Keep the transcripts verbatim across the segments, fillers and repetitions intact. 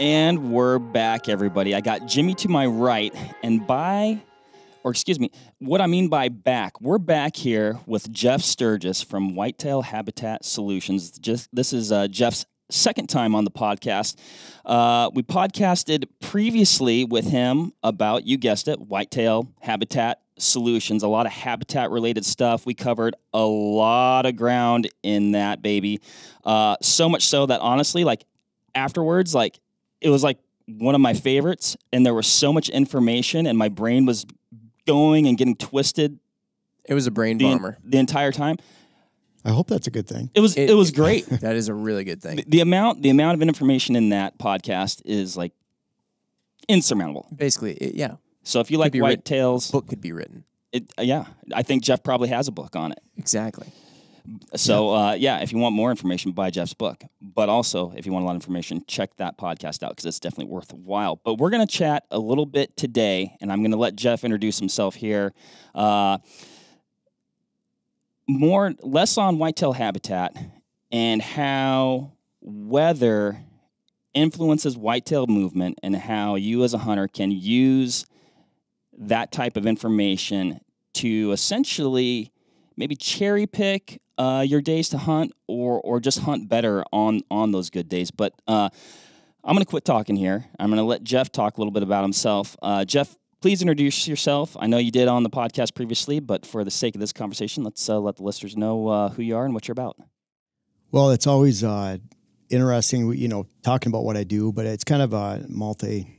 And we're back, everybody. I got Jimmy to my right, and by, or excuse me, what I mean by back, we're back here with Jeff Sturgis from Whitetail Habitat Solutions. Just, this is uh, Jeff's second time on the podcast. Uh, we podcasted previously with him about, you guessed it, Whitetail Habitat Solutions, a lot of habitat-related stuff. We covered a lot of ground in that, baby. Uh, so much so that, honestly, like, afterwards, like, it was like one of my favorites, and there was so much information, and my brain was going and getting twisted. It was a brain bomber the, the entire time. I hope that's a good thing. It was. It, it was great. That is a really good thing. The, the amount, the amount of information in that podcast is like insurmountable. Basically, it, yeah. So if you like whitetails, book could be written. It, uh, yeah, I think Jeff probably has a book on it. Exactly. So, uh, yeah, if you want more information, buy Jeff's book. But also, if you want a lot of information, check that podcast out because it's definitely worthwhile. But we're going to chat a little bit today, and I'm going to let Jeff introduce himself here. Uh, more, less on whitetail habitat and how weather influences whitetail movement and how you as a hunter can use that type of information to essentially maybe cherry pick Uh, your days to hunt, or or just hunt better on on those good days. But uh, I'm going to quit talking here. I'm going to let Jeff talk a little bit about himself. Uh, Jeff, please introduce yourself. I know you did on the podcast previously, but for the sake of this conversation, let's uh, let the listeners know uh, who you are and what you're about. Well, it's always uh, interesting, you know, talking about what I do, but it's kind of a multi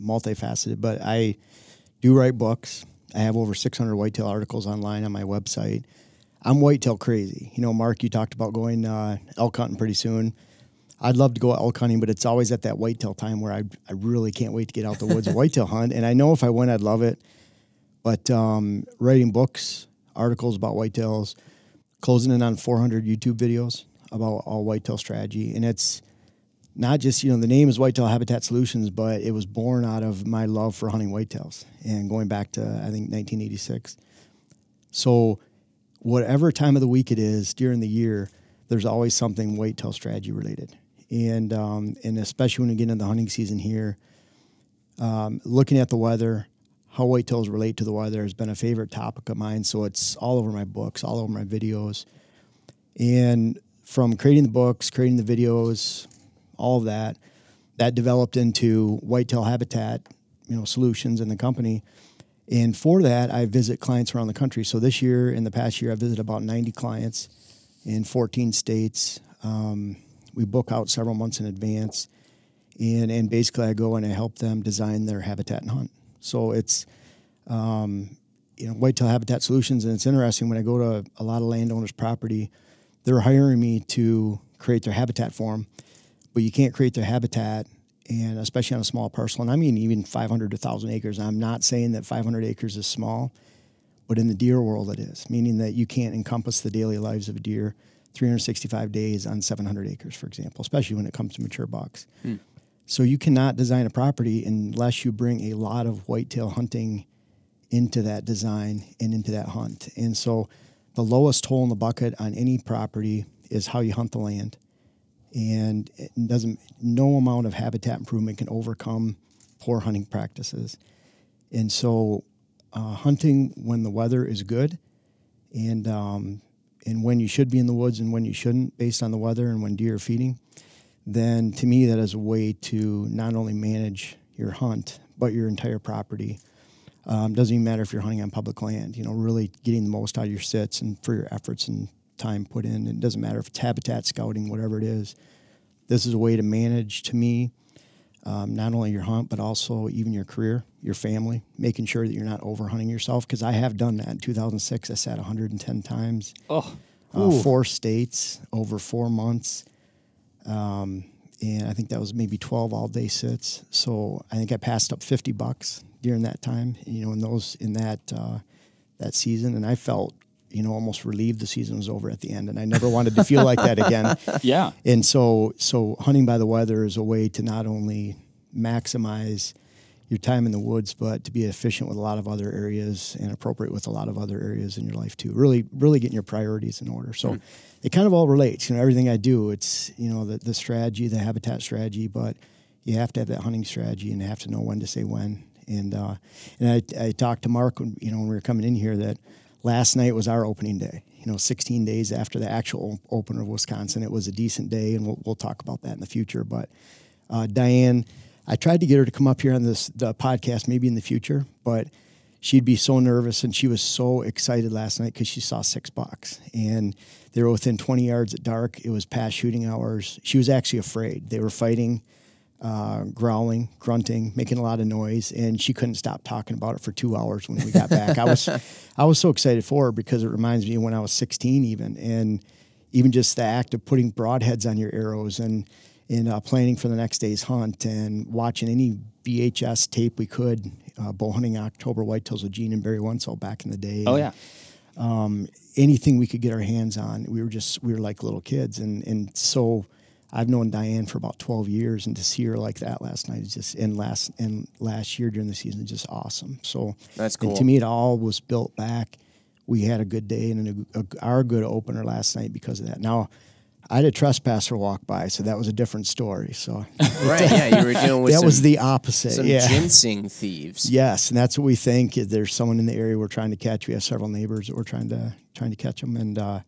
multifaceted. But I do write books. I have over six hundred whitetail articles online on my website. I'm whitetail crazy. You know, Mark, you talked about going uh, elk hunting pretty soon. I'd love to go elk hunting, but it's always at that whitetail time where I, I really can't wait to get out the woods whitetail hunt. And I know if I went, I'd love it. But um, writing books, articles about whitetails, closing in on four hundred YouTube videos about all whitetail strategy. And it's not just, you know, the name is Whitetail Habitat Solutions, but it was born out of my love for hunting whitetails and going back to, I think, nineteen eighty-six. So whatever time of the week it is during the year, there's always something whitetail strategy related. And um, and especially when we get into the hunting season here, um, looking at the weather, how whitetails relate to the weather has been a favorite topic of mine. So it's all over my books, all over my videos. And from creating the books, creating the videos, all of that, that developed into Whitetail Habitat, you know, Solutions in the company. And for that, I visit clients around the country. So this year, in the past year, I visited about ninety clients in fourteen states. Um, we book out several months in advance. And, and basically, I go and I help them design their habitat and hunt. So it's, um, you know, Whitetail Habitat Solutions. And it's interesting, when I go to a lot of landowners' property, they're hiring me to create their habitat for them. But you can't create their habitat, and especially on a small parcel, and I mean even five hundred to one thousand acres. I'm not saying that five hundred acres is small, but in the deer world it is, meaning that you can't encompass the daily lives of a deer three hundred sixty-five days on seven hundred acres, for example, especially when it comes to mature bucks. Hmm. So you cannot design a property unless you bring a lot of whitetail hunting into that design and into that hunt. And so the lowest hole in the bucket on any property is how you hunt the land. And it doesn't, no amount of habitat improvement can overcome poor hunting practices. And so uh, hunting when the weather is good, and, um, and when you should be in the woods and when you shouldn't based on the weather and when deer are feeding, then to me that is a way to not only manage your hunt, but your entire property. Um, doesn't even matter if you're hunting on public land, you know, really getting the most out of your sits and for your efforts and time put in. It doesn't matter if it's habitat scouting, whatever it is. This is a way to manage, to me, um, not only your hunt, but also even your career, your family, making sure that you're not over hunting yourself. Because I have done that. In two thousand six, I sat one hundred ten times, oh. uh, four states over four months. Um, and I think that was maybe twelve all day sits. So I think I passed up fifty bucks during that time, you know, in those, in that, uh, that season. And I felt, you know, almost relieved the season was over at the end. And I never wanted to feel like that again. Yeah. And so, so hunting by the weather is a way to not only maximize your time in the woods, but to be efficient with a lot of other areas and appropriate with a lot of other areas in your life too. Really, really getting your priorities in order. So mm. it kind of all relates, you know, everything I do, it's, you know, the, the strategy, the habitat strategy, but you have to have that hunting strategy and have to know when to say when. And uh, and I, I talked to Mark, you know, when we were coming in here, that last night was our opening day. You know, sixteen days after the actual opener of Wisconsin, it was a decent day, and we'll, we'll talk about that in the future. But uh, Diane, I tried to get her to come up here on this the podcast, maybe in the future, but she'd be so nervous, and she was so excited last night because she saw six bucks, and they were within twenty yards at dark. It was past shooting hours. She was actually afraid. They were fighting, uh, growling, grunting, making a lot of noise, and she couldn't stop talking about it for two hours when we got back. I was, I was so excited for her because it reminds me of when I was sixteen, even, and even just the act of putting broadheads on your arrows and and uh, planning for the next day's hunt and watching any V H S tape we could. Uh, bow hunting October Whitetails with Gene and Barry Wensell back in the day. Oh, yeah. And, um, anything we could get our hands on. We were just, we were like little kids. And, and so I've known Diane for about twelve years, and to see her like that last night is just, and last, and last year during the season, just awesome. So that's cool. And to me, it all was built back. We had a good day and a, a, our good opener last night because of that. Now, I had a trespasser walk by, so that was a different story. So, right, yeah, you were dealing with that some, was the opposite. Some yeah. ginseng thieves. Yes, and that's what we think. There's someone in the area we're trying to catch. We have several neighbors that we're trying to trying to catch them, and uh,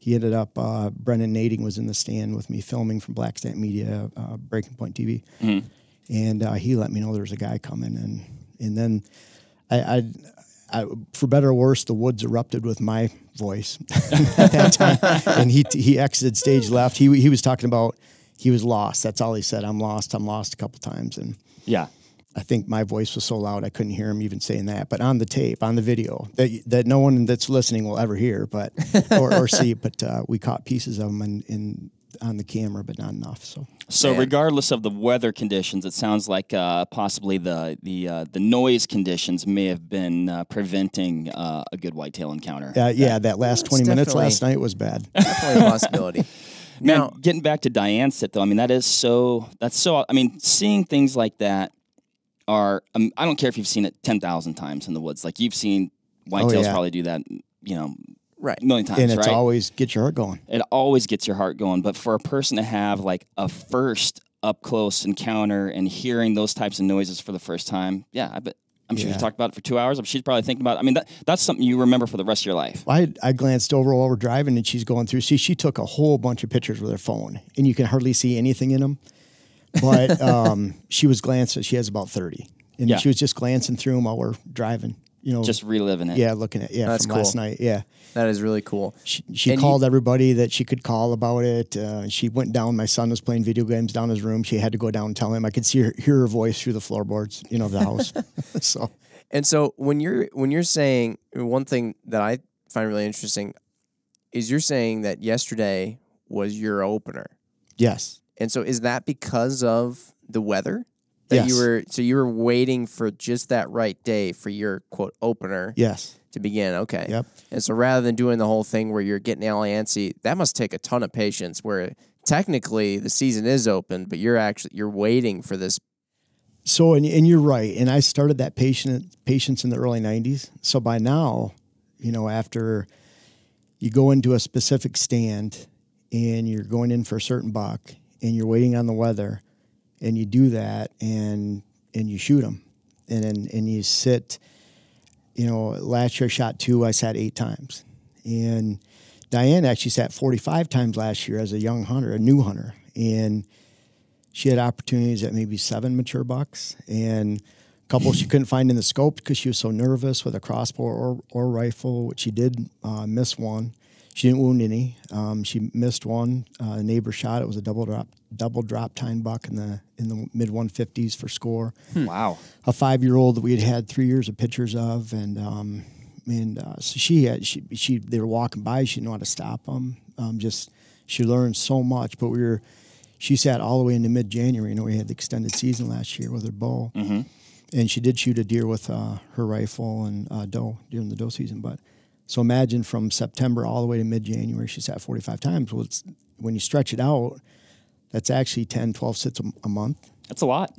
he ended up. Uh, Brennan Nading was in the stand with me filming from Blackstant Media, uh, Breaking Point T V, mm-hmm. and uh, he let me know there was a guy coming, and and then I. I I, for better or worse, the woods erupted with my voice at that time. And he he exited stage left. He he was talking about he was lost. That's all he said. I'm lost. I'm lost a couple times. And yeah, I think my voice was so loud I couldn't hear him even saying that. But on the tape, on the video, that that no one that's listening will ever hear, but or, or see. But uh, we caught pieces of him in. in on the camera, but not enough. So, so regardless of the weather conditions, it sounds like uh, possibly the the uh, the noise conditions may have been uh, preventing uh, a good whitetail encounter. Uh, yeah, that, that last twenty minutes last night was bad. Definitely a possibility. Now, Man, getting back to Diane's set, though, I mean, that is so, that's so, I mean, seeing things like that are, um, I don't care if you've seen it ten thousand times in the woods. Like, you've seen whitetails oh, yeah. probably do that, you know, Right. A million times, and it's right? always gets your heart going. It always gets your heart going. But for a person to have like a first up-close encounter and hearing those types of noises for the first time, yeah, I bet, I'm sure yeah. you talked about it for two hours. I'm sure she's probably thinking about it. I mean, that, that's something you remember for the rest of your life. Well, I, I glanced over while we're driving, and she's going through. See, she took a whole bunch of pictures with her phone, and you can hardly see anything in them. But um, she was glancing. She has about thirty. And yeah. she was just glancing through them while we're driving. You know, just reliving it. Yeah, looking at yeah That's from cool. last night. Yeah, that is really cool. She, she called you, everybody that she could call about it. Uh, she went down. My son was playing video games down his room. She had to go down and tell him. I could see her, hear her voice through the floorboards, you know, of the house. so, and so when you're when you're saying one thing that I find really interesting is you're saying that yesterday was your opener. Yes. And so is that because of the weather? Yes. You were, so you were waiting for just that right day for your, quote, opener yes. to begin. Okay. Yep. And so rather than doing the whole thing where you're getting all antsy, that must take a ton of patience where technically the season is open, but you're actually you're waiting for this. So, and, and you're right. And I started that patient, patience in the early nineties. So by now, you know, after you go into a specific stand and you're going in for a certain buck and you're waiting on the weather, and you do that, and and you shoot them, and and, and you sit. You know, last year I shot two. I sat eight times, and Diane actually sat forty-five times last year as a young hunter, a new hunter, and she had opportunities at maybe seven mature bucks, and a couple she couldn't find in the scope because she was so nervous with a crossbow or or rifle, which she did uh, miss one. She didn't wound any. Um, she missed one. Uh, a neighbor shot. It was a double drop, double drop time buck in the in the mid one fifties for score. Hmm. Wow! A five year old that we had had three years of pictures of, and um, and uh, so she had she she they were walking by. She didn't know how to stop them. Um, just she learned so much. But we were she sat all the way into mid January. You know, we had the extended season last year with her bow, mm-hmm. and she did shoot a deer with uh, her rifle and uh, doe during the doe season, but. So imagine from September all the way to mid-January, she sat forty-five times. Well, it's, when you stretch it out, that's actually ten, twelve sits a, a month. That's a lot.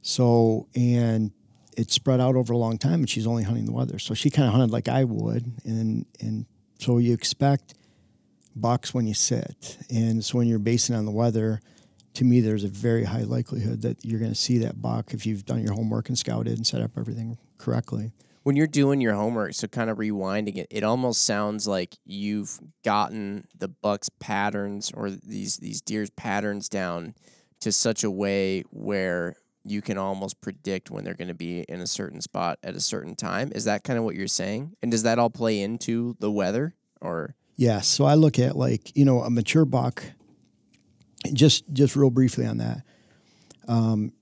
So, and it's spread out over a long time, and she's only hunting the weather. So she kind of hunted like I would, and and so you expect bucks when you sit. And so when you're basing on the weather, to me, there's a very high likelihood that you're going to see that buck if you've done your homework and scouted and set up everything correctly. When you're doing your homework, so kind of rewinding it, it almost sounds like you've gotten the buck's patterns or these these deer's patterns down to such a way where you can almost predict when they're going to be in a certain spot at a certain time. Is that kind of what you're saying? And does that all play into the weather? Or yeah, so I look at, like, you know, a mature buck, just just real briefly on that. Um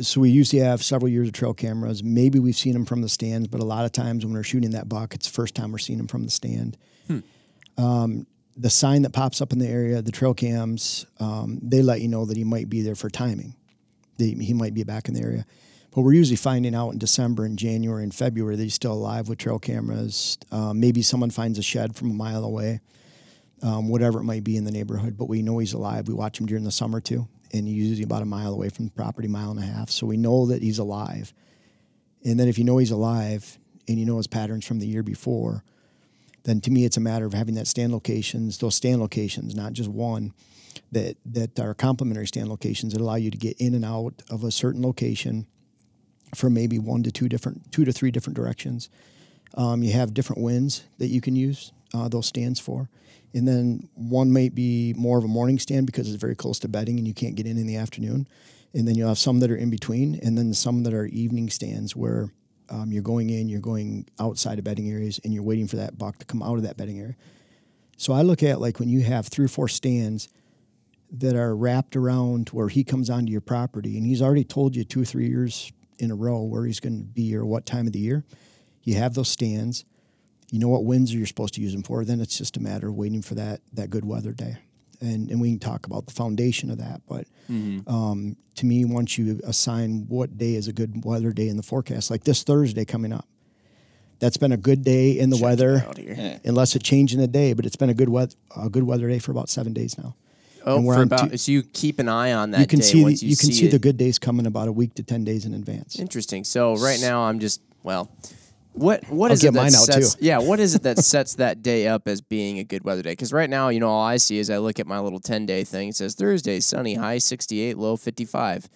So we usually have several years of trail cameras. Maybe we've seen them from the stands, but a lot of times when we're shooting that buck, it's the first time we're seeing them from the stand. Hmm. Um, the sign that pops up in the area, the trail cams, um, they let you know that he might be there for timing. They, he might be back in the area. But we're usually finding out in December and January and February that he's still alive with trail cameras. Uh, maybe someone finds a shed from a mile away, um, whatever it might be in the neighborhood. But we know he's alive. We watch him during the summer too. And he's usually about a mile away from the property, mile and a half. So we know that he's alive. And then if you know he's alive and you know his patterns from the year before, then to me it's a matter of having that stand locations, those stand locations, not just one, that, that are complementary stand locations that allow you to get in and out of a certain location from maybe one to two different, two to three different directions. Um, you have different winds that you can use uh, those stands for. And then one might be more of a morning stand because it's very close to bedding and you can't get in in the afternoon. And then you'll have some that are in between, and then some that are evening stands where um, you're going in, you're going outside of bedding areas, and you're waiting for that buck to come out of that bedding area. So I look at, like, when you have three or four stands that are wrapped around where he comes onto your property, and he's already told you two or three years in a row where he's going to be or what time of the year. You have those stands. You know what winds you're supposed to use them for. Then it's just a matter of waiting for that that good weather day. And and we can talk about the foundation of that. But mm-hmm. um, to me, once you assign what day is a good weather day in the forecast, like this Thursday coming up, that's been a good day in the Check weather, yeah. unless it changed in the day. But it's been a good, we a good weather day for about seven days now. Oh, and we're for about, so you keep an eye on that you can day see once the, you, you can see, see the good days coming about a week to ten days in advance. Interesting. So right now I'm just, well... What what is it that sets, yeah, what is it that sets that day up as being a good weather day? Because right now, you know, all I see is I look at my little ten-day thing. It says Thursday, sunny, high sixty-eight, low fifty-five.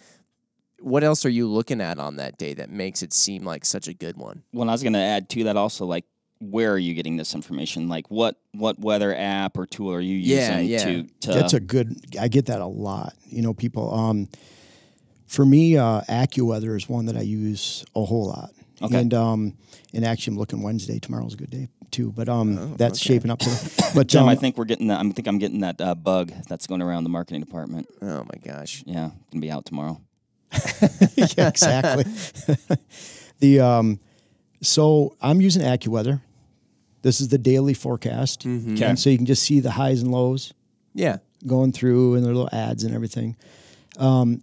What else are you looking at on that day that makes it seem like such a good one? Well, I was going to add to that also, like, where are you getting this information? Like, what what weather app or tool are you using yeah, yeah. to, to... That's a good... I get that a lot. You know, people... Um, for me, uh, AccuWeather is one that I use a whole lot. Okay. And um, and actually, I'm looking Wednesday. Tomorrow's a good day too, but um, oh, that's okay. shaping up. To but Jim, um, I think we're getting that. I think I'm getting that uh, bug that's going around the marketing department. Oh my gosh! Yeah, gonna be out tomorrow. yeah, exactly. the um, so I'm using AccuWeather. This is the daily forecast, mm-hmm. okay. and so you can just see the highs and lows. Yeah, going through and their little ads and everything. Um.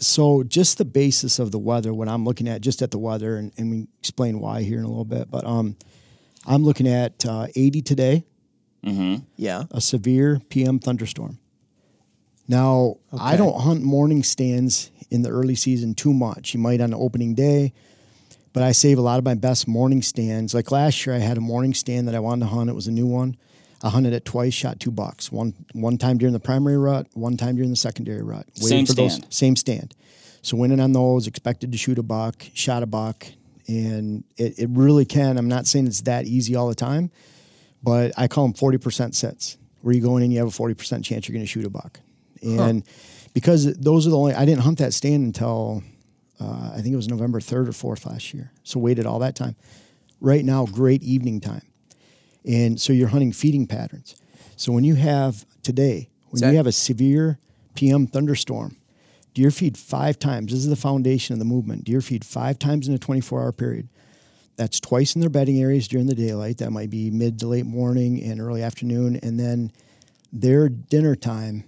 So just the basis of the weather, when I'm looking at just at the weather, and, and we explain why here in a little bit, but um, I'm looking at uh, eighty today. Mm-hmm. Yeah. A severe P M thunderstorm. Now, okay. I don't hunt morning stands in the early season too much. You might on the opening day, but I save a lot of my best morning stands. Like last year, I had a morning stand that I wanted to hunt. It was a new one. I hunted it twice, shot two bucks. One one time during the primary rut, one time during the secondary rut. Waited same for stand. Those, same stand. So went in on those, expected to shoot a buck, shot a buck, and it, it really can. I'm not saying it's that easy all the time, but I call them forty percent sets, where you go in and you have a forty percent chance you're going to shoot a buck. And huh. because those are the only – I didn't hunt that stand until uh, I think it was November third or fourth last year. So waited all that time. Right now, great evening time. And so you're hunting feeding patterns. So when you have today, when that, you have a severe P M thunderstorm, deer feed five times. This is the foundation of the movement. Deer feed five times in a twenty-four hour period. That's twice in their bedding areas during the daylight. That might be mid to late morning and early afternoon. And then their dinner time,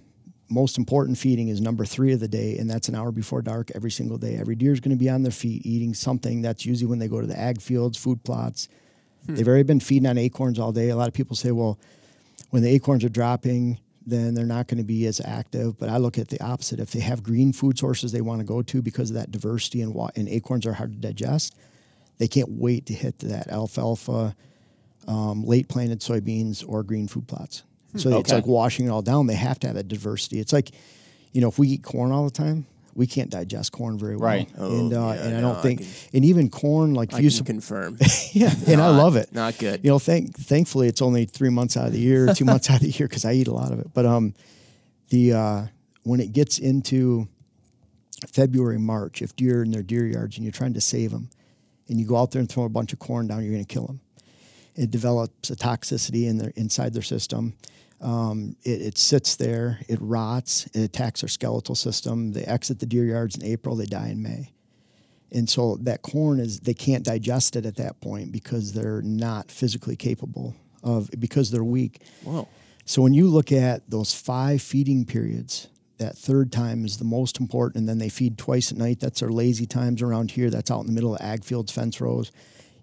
most important feeding, is number three of the day, and that's an hour before dark every single day. Every deer is going to be on their feet eating something. That's usually when they go to the ag fields, food plots. They've already been feeding on acorns all day. A lot of people say, well, when the acorns are dropping, then they're not going to be as active. But I look at the opposite. If they have green food sources they want to go to because of that diversity and, and acorns are hard to digest, they can't wait to hit that alfalfa, um, late planted soybeans, or green food plots. So okay. it's like washing it all down. They have to have that diversity. It's like, you know, if we eat corn all the time, we can't digest corn very well. Right. Oh, and uh, yeah, and I don't no, think, I can, and even corn, like if I you can confirm. yeah. Not, and I love it. Not good. You know, thank, thankfully it's only three months out of the year, two months out of the year, cause I eat a lot of it. But, um, the, uh, when it gets into February, March, if deer are in their deer yards and you're trying to save them and you go out there and throw a bunch of corn down, you're going to kill them. It develops a toxicity in their, inside their system. Um, it, it sits there, it rots, it attacks their skeletal system. They exit the deer yards in April, they die in May. And so that corn is, they can't digest it at that point because they're not physically capable of, because they're weak. Wow. So when you look at those five feeding periods, that third time is the most important. And then they feed twice at night. That's their lazy times around here. That's out in the middle of ag fields, fence rows.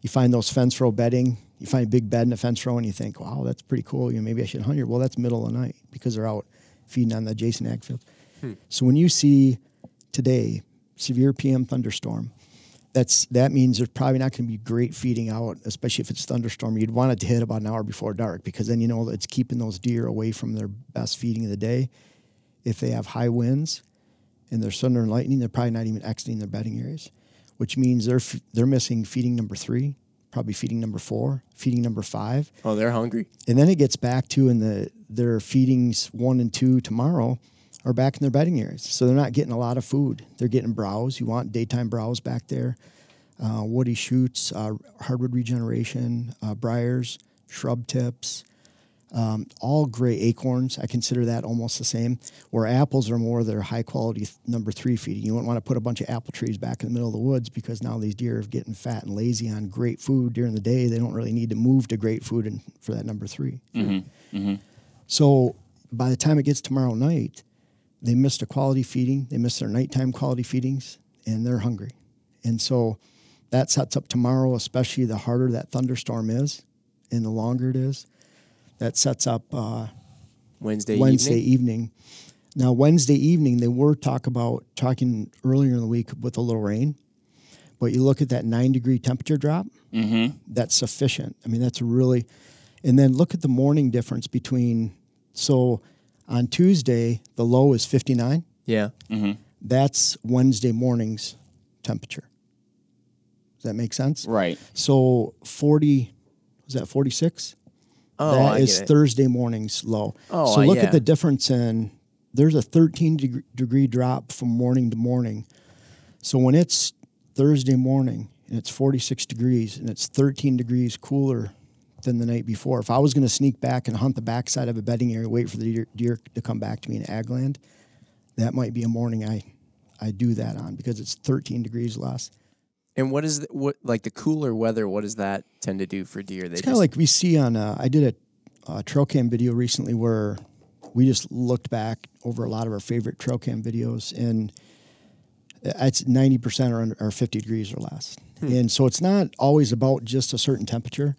You find those fence row bedding. You find a big bed in a fence row and you think, wow, that's pretty cool. You know, maybe I should hunt here. Well, that's middle of the night because they're out feeding on the adjacent ag field. Hmm. So when you see today severe P M thunderstorm, that's that means there's probably not going to be great feeding out, especially if it's thunderstorm. You'd want it to hit about an hour before dark because then you know it's keeping those deer away from their best feeding of the day. If they have high winds and there's thunder and lightning, they're probably not even exiting their bedding areas, which means they're f they're missing feeding number three. Probably feeding number four, feeding number five. Oh, they're hungry. And then it gets back to in the their feedings one and two tomorrow are back in their bedding areas. So they're not getting a lot of food. They're getting browse. You want daytime browse back there. Uh, woody shoots, uh, hardwood regeneration, uh, briars, shrub tips, um, all gray acorns. I consider that almost the same, where apples are more their high quality number three feeding. You wouldn't want to put a bunch of apple trees back in the middle of the woods because now these deer are getting fat and lazy on great food during the day. They don't really need to move to great food and for that number three. Mm-hmm. Mm-hmm. So by the time it gets tomorrow night, they missed a quality feeding. They missed their nighttime quality feedings and they're hungry. And so that sets up tomorrow, especially the harder that thunderstorm is and the longer it is. That sets up uh, Wednesday, Wednesday evening. evening. Now, Wednesday evening, they were talk about talking earlier in the week with a little rain. But you look at that nine-degree temperature drop, mm-hmm. that's sufficient. I mean, that's really – and then look at the morning difference between – so on Tuesday, the low is fifty-nine. Yeah. Mm-hmm. That's Wednesday morning's temperature. Does that make sense? Right. So forty – was that forty-six? Oh, that is Thursday morning's low. Oh, so look uh, yeah. at the difference in, there's a thirteen degree drop from morning to morning. So when it's Thursday morning and it's forty-six degrees and it's thirteen degrees cooler than the night before, if I was going to sneak back and hunt the backside of a bedding area, wait for the deer, deer to come back to me in ag land, that might be a morning I, I do that on because it's thirteen degrees less. And what is the, what like the cooler weather? What does that tend to do for deer? They it's kind of like we see on. Uh, I did a uh, trail cam video recently where we just looked back over a lot of our favorite trail cam videos, and it's ninety percent or under, or fifty degrees or less. Hmm. And so it's not always about just a certain temperature,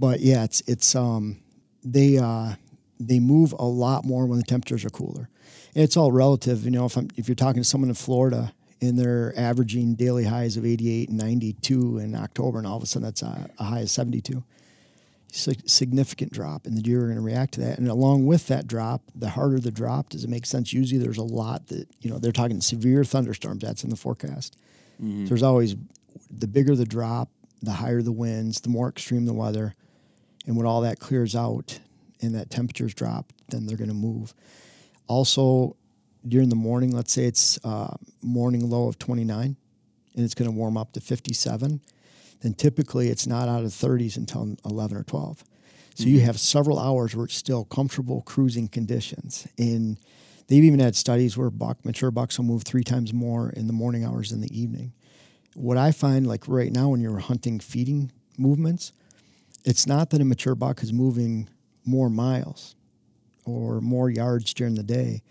but yeah, it's it's um they uh, they move a lot more when the temperatures are cooler. And it's all relative, you know. If I'm if you're talking to someone in Florida. And they're averaging daily highs of eighty-eight and ninety-two in October, and all of a sudden that's a, a high of seventy-two. So significant drop, and the deer are going to react to that. And along with that drop, the harder the drop, does it make sense? Usually there's a lot that, you know, they're talking severe thunderstorms. That's in the forecast. Mm-hmm. There's always the bigger the drop, the higher the winds, the more extreme the weather. And when all that clears out and that temperature's dropped, then they're going to move. Also, during the morning, let's say it's uh, morning low of twenty-nine, and it's going to warm up to fifty-seven, then typically it's not out of the thirties until eleven or twelve. So mm-hmm. you have several hours where it's still comfortable cruising conditions. And they've even had studies where buck, mature bucks will move three times more in the morning hours than the evening. What I find, like right now when you're hunting feeding movements, it's not that a mature buck is moving more miles or more yards during the day.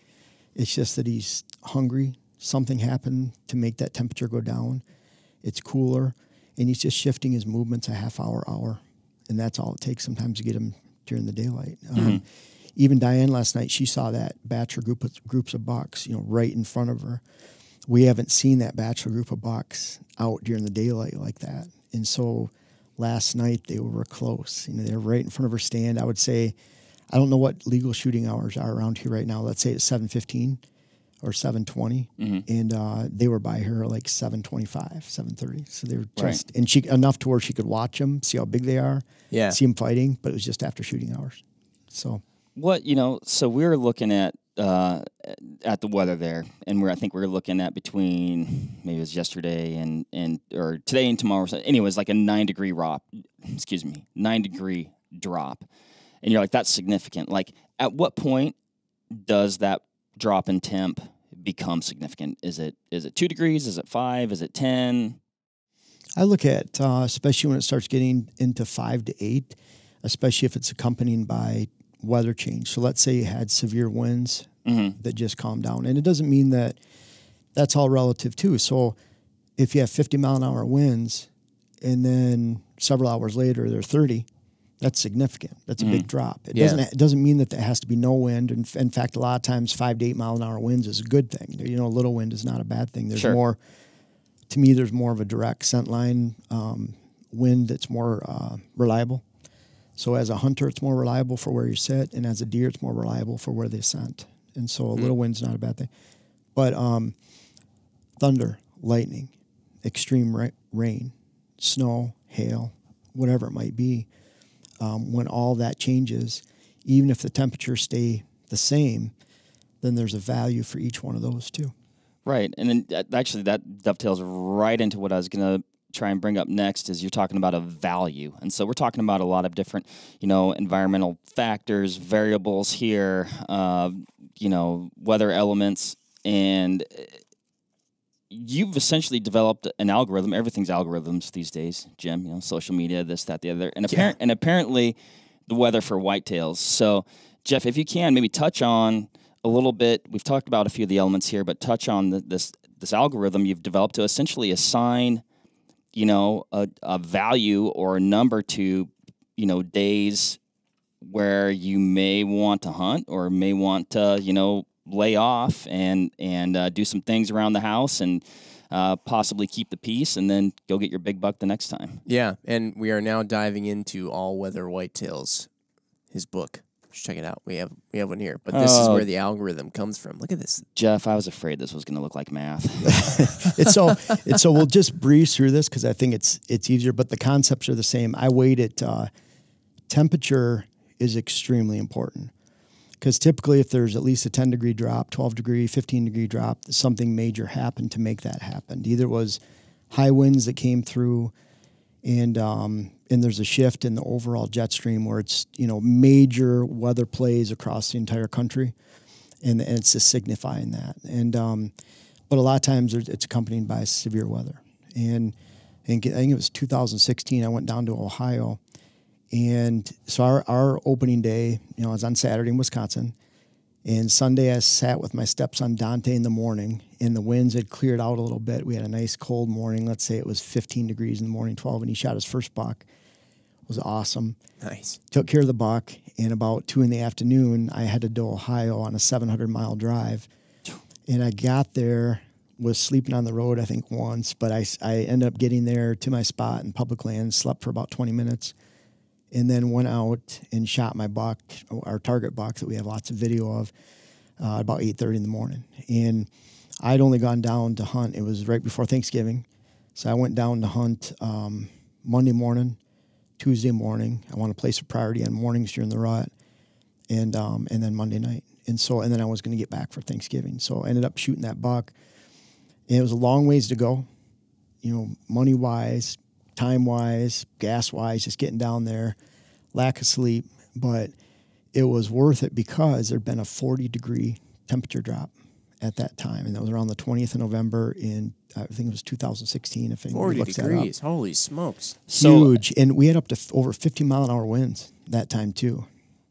It's just that he's hungry. Something happened to make that temperature go down. It's cooler, and he's just shifting his movements a half hour, hour, and that's all it takes sometimes to get him during the daylight. Mm-hmm. um, even Diane last night, she saw that batch or group of, groups of bucks, you know, right in front of her. We haven't seen that batch or group of bucks out during the daylight like that, and so last night they were close. You know, they were right in front of her stand. I would say. I don't know what legal shooting hours are around here right now. Let's say it's seven fifteen. or seven twenty, mm-hmm. and uh, they were by her like seven twenty-five, seven thirty. So they were just, right. and she enough to where she could watch them, see how big they are, yeah. see them fighting, but it was just after shooting hours. So what, you know, so we were looking at, uh, at the weather there, and we're, I think we were looking at between, maybe it was yesterday and, and or today and tomorrow. Anyways, like a nine degree drop, excuse me, nine degree drop. And you're like, that's significant. Like at what point does that drop in temp become significant? Is it is it two degrees? Is it five? Is it ten? I look at, uh, especially when it starts getting into five to eight, especially if it's accompanied by weather change. So let's say you had severe winds mm-hmm. that just calmed down. And it doesn't mean that that's all relative too. So if you have fifty mile an hour winds and then several hours later they're thirty, that's significant. That's a mm. big drop. It yeah. doesn't it doesn't mean that there has to be no wind. In, in fact, a lot of times, five to eight mile an hour winds is a good thing. You know, a little wind is not a bad thing. There's sure. more, to me, there's more of a direct scent line um, wind that's more uh, reliable. So as a hunter, it's more reliable for where you sit, and as a deer, it's more reliable for where they scent. And so a mm. little wind's not a bad thing. But um, thunder, lightning, extreme ra rain, snow, hail, whatever it might be. Um, when all that changes, even if the temperatures stay the same, then there's a value for each one of those too. Right. And then uh, actually that dovetails right into what I was going to try and bring up next is you're talking about a value. And so we're talking about a lot of different, you know, environmental factors, variables here, uh, you know, weather elements. And you've essentially developed an algorithm. Everything's algorithms these days, Jim, you know, social media, this, that, the other. And, apparent, yeah. and apparently the weather for whitetails. So, Jeff, if you can, maybe touch on a little bit. We've talked about a few of the elements here, but touch on the, this this algorithm you've developed to essentially assign, you know, a, a value or a number to, you know, days where you may want to hunt or may want to, you know, lay off and and uh, do some things around the house and uh, possibly keep the peace and then go get your big buck the next time. Yeah, and we are now diving into All Weather Whitetails, his book. Check it out. We have we have one here, but this oh. is where the algorithm comes from. Look at this, Jeff. I was afraid this was going to look like math. it's so it's so we'll just breeze through this because I think it's it's easier. But the concepts are the same. I weighed it. Uh, temperature is extremely important. Because typically if there's at least a ten degree drop, twelve degree, fifteen degree drop, something major happened to make that happen. Either it was high winds that came through and, um, and there's a shift in the overall jet stream where it's, you know, major weather plays across the entire country. And, and it's just signifying that. And, um, but a lot of times it's accompanied by severe weather. And, and I think it was two thousand sixteen, I went down to Ohio. And so our, our opening day, you know, I was on Saturday in Wisconsin. And Sunday I sat with my stepson Dante in the morning, and the winds had cleared out a little bit. We had a nice cold morning. Let's say it was fifteen degrees in the morning, twelve, and he shot his first buck. It was awesome. Nice. Took care of the buck, and about two in the afternoon, I headed to Ohio on a seven hundred mile drive. And I got there, was sleeping on the road, I think, once, but I, I ended up getting there to my spot in public land, slept for about twenty minutes. And then went out and shot my buck, our target buck that we have lots of video of, uh, about eight thirty in the morning. And I'd only gone down to hunt. It was right before Thanksgiving. So I went down to hunt um, Monday morning, Tuesday morning. I want to place a priority on mornings during the rut, and um, and then Monday night. And so and then I was going to get back for Thanksgiving. So I ended up shooting that buck. And it was a long ways to go, you know, money-wise, time-wise, gas-wise, just getting down there, lack of sleep. But it was worth it because there had been a forty degree temperature drop at that time. And that was around the twentieth of November in, I think it was two thousand sixteen. If anybody looks that up. forty degrees, holy smokes. So, huge. And we had up to over fifty mile an hour winds that time too.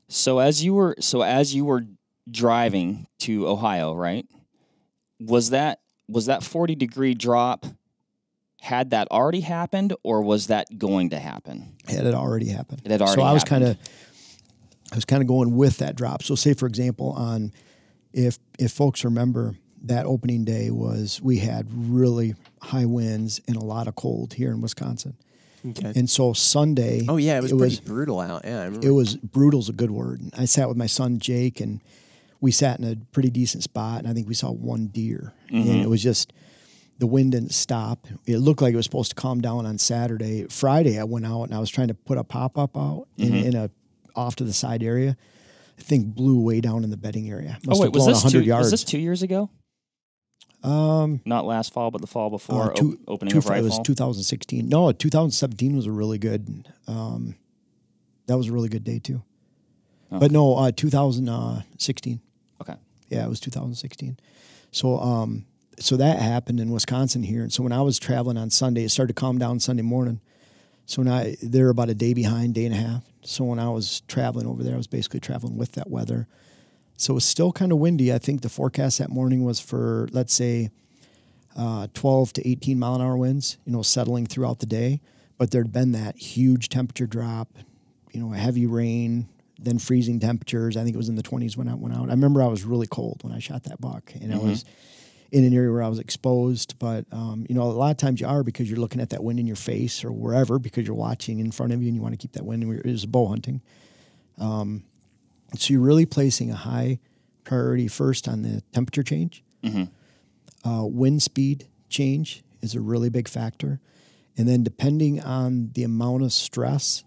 So as you were, so as you were driving to Ohio, right, was that, was that forty degree drop, had that already happened, or was that going to happen? It had already happened. It had already happened. So I was kind of, I was kind of going with that drop. So say, for example, on if if folks remember that opening day was we had really high winds and a lot of cold here in Wisconsin. Okay. And so Sunday. Oh yeah, it was it pretty was, brutal out. Yeah, I remember. It was brutal's a good word. And I sat with my son Jake, and we sat in a pretty decent spot, and I think we saw one deer. Mm-hmm. And it was just, the wind didn't stop. It looked like it was supposed to calm down on Saturday. Friday, I went out, and I was trying to put a pop-up out mm-hmm. in, in a off-to-the-side area. The thing blew way down in the bedding area. Must oh, wait, was this, two, was this two years ago? Um, Not last fall, but the fall before uh, two, op opening two, of rifle. It was two thousand sixteen. No, two thousand seventeen was a really good, um, that was a really good day, too. Okay. But no, uh, two thousand sixteen. Okay. Yeah, it was two thousand sixteen. So um, so that happened in Wisconsin here. And so when I was traveling on Sunday, it started to calm down Sunday morning. So when I, they're about a day behind, day and a half. So when I was traveling over there, I was basically traveling with that weather. So it was still kind of windy. I think the forecast that morning was for, let's say, uh, twelve to eighteen mile an hour winds, you know, settling throughout the day. But there'd been that huge temperature drop, you know, a heavy rain, then freezing temperatures. I think it was in the twenties when I went out. I remember I was really cold when I shot that buck, and mm-hmm. I was in an area where I was exposed. But, um, you know, a lot of times you are because you're looking at that wind in your face or wherever because you're watching in front of you and you want to keep that wind. It was bow hunting. Um, so you're really placing a high priority first on the temperature change. Mm-hmm. Uh, wind speed change is a really big factor. And then depending on the amount of stress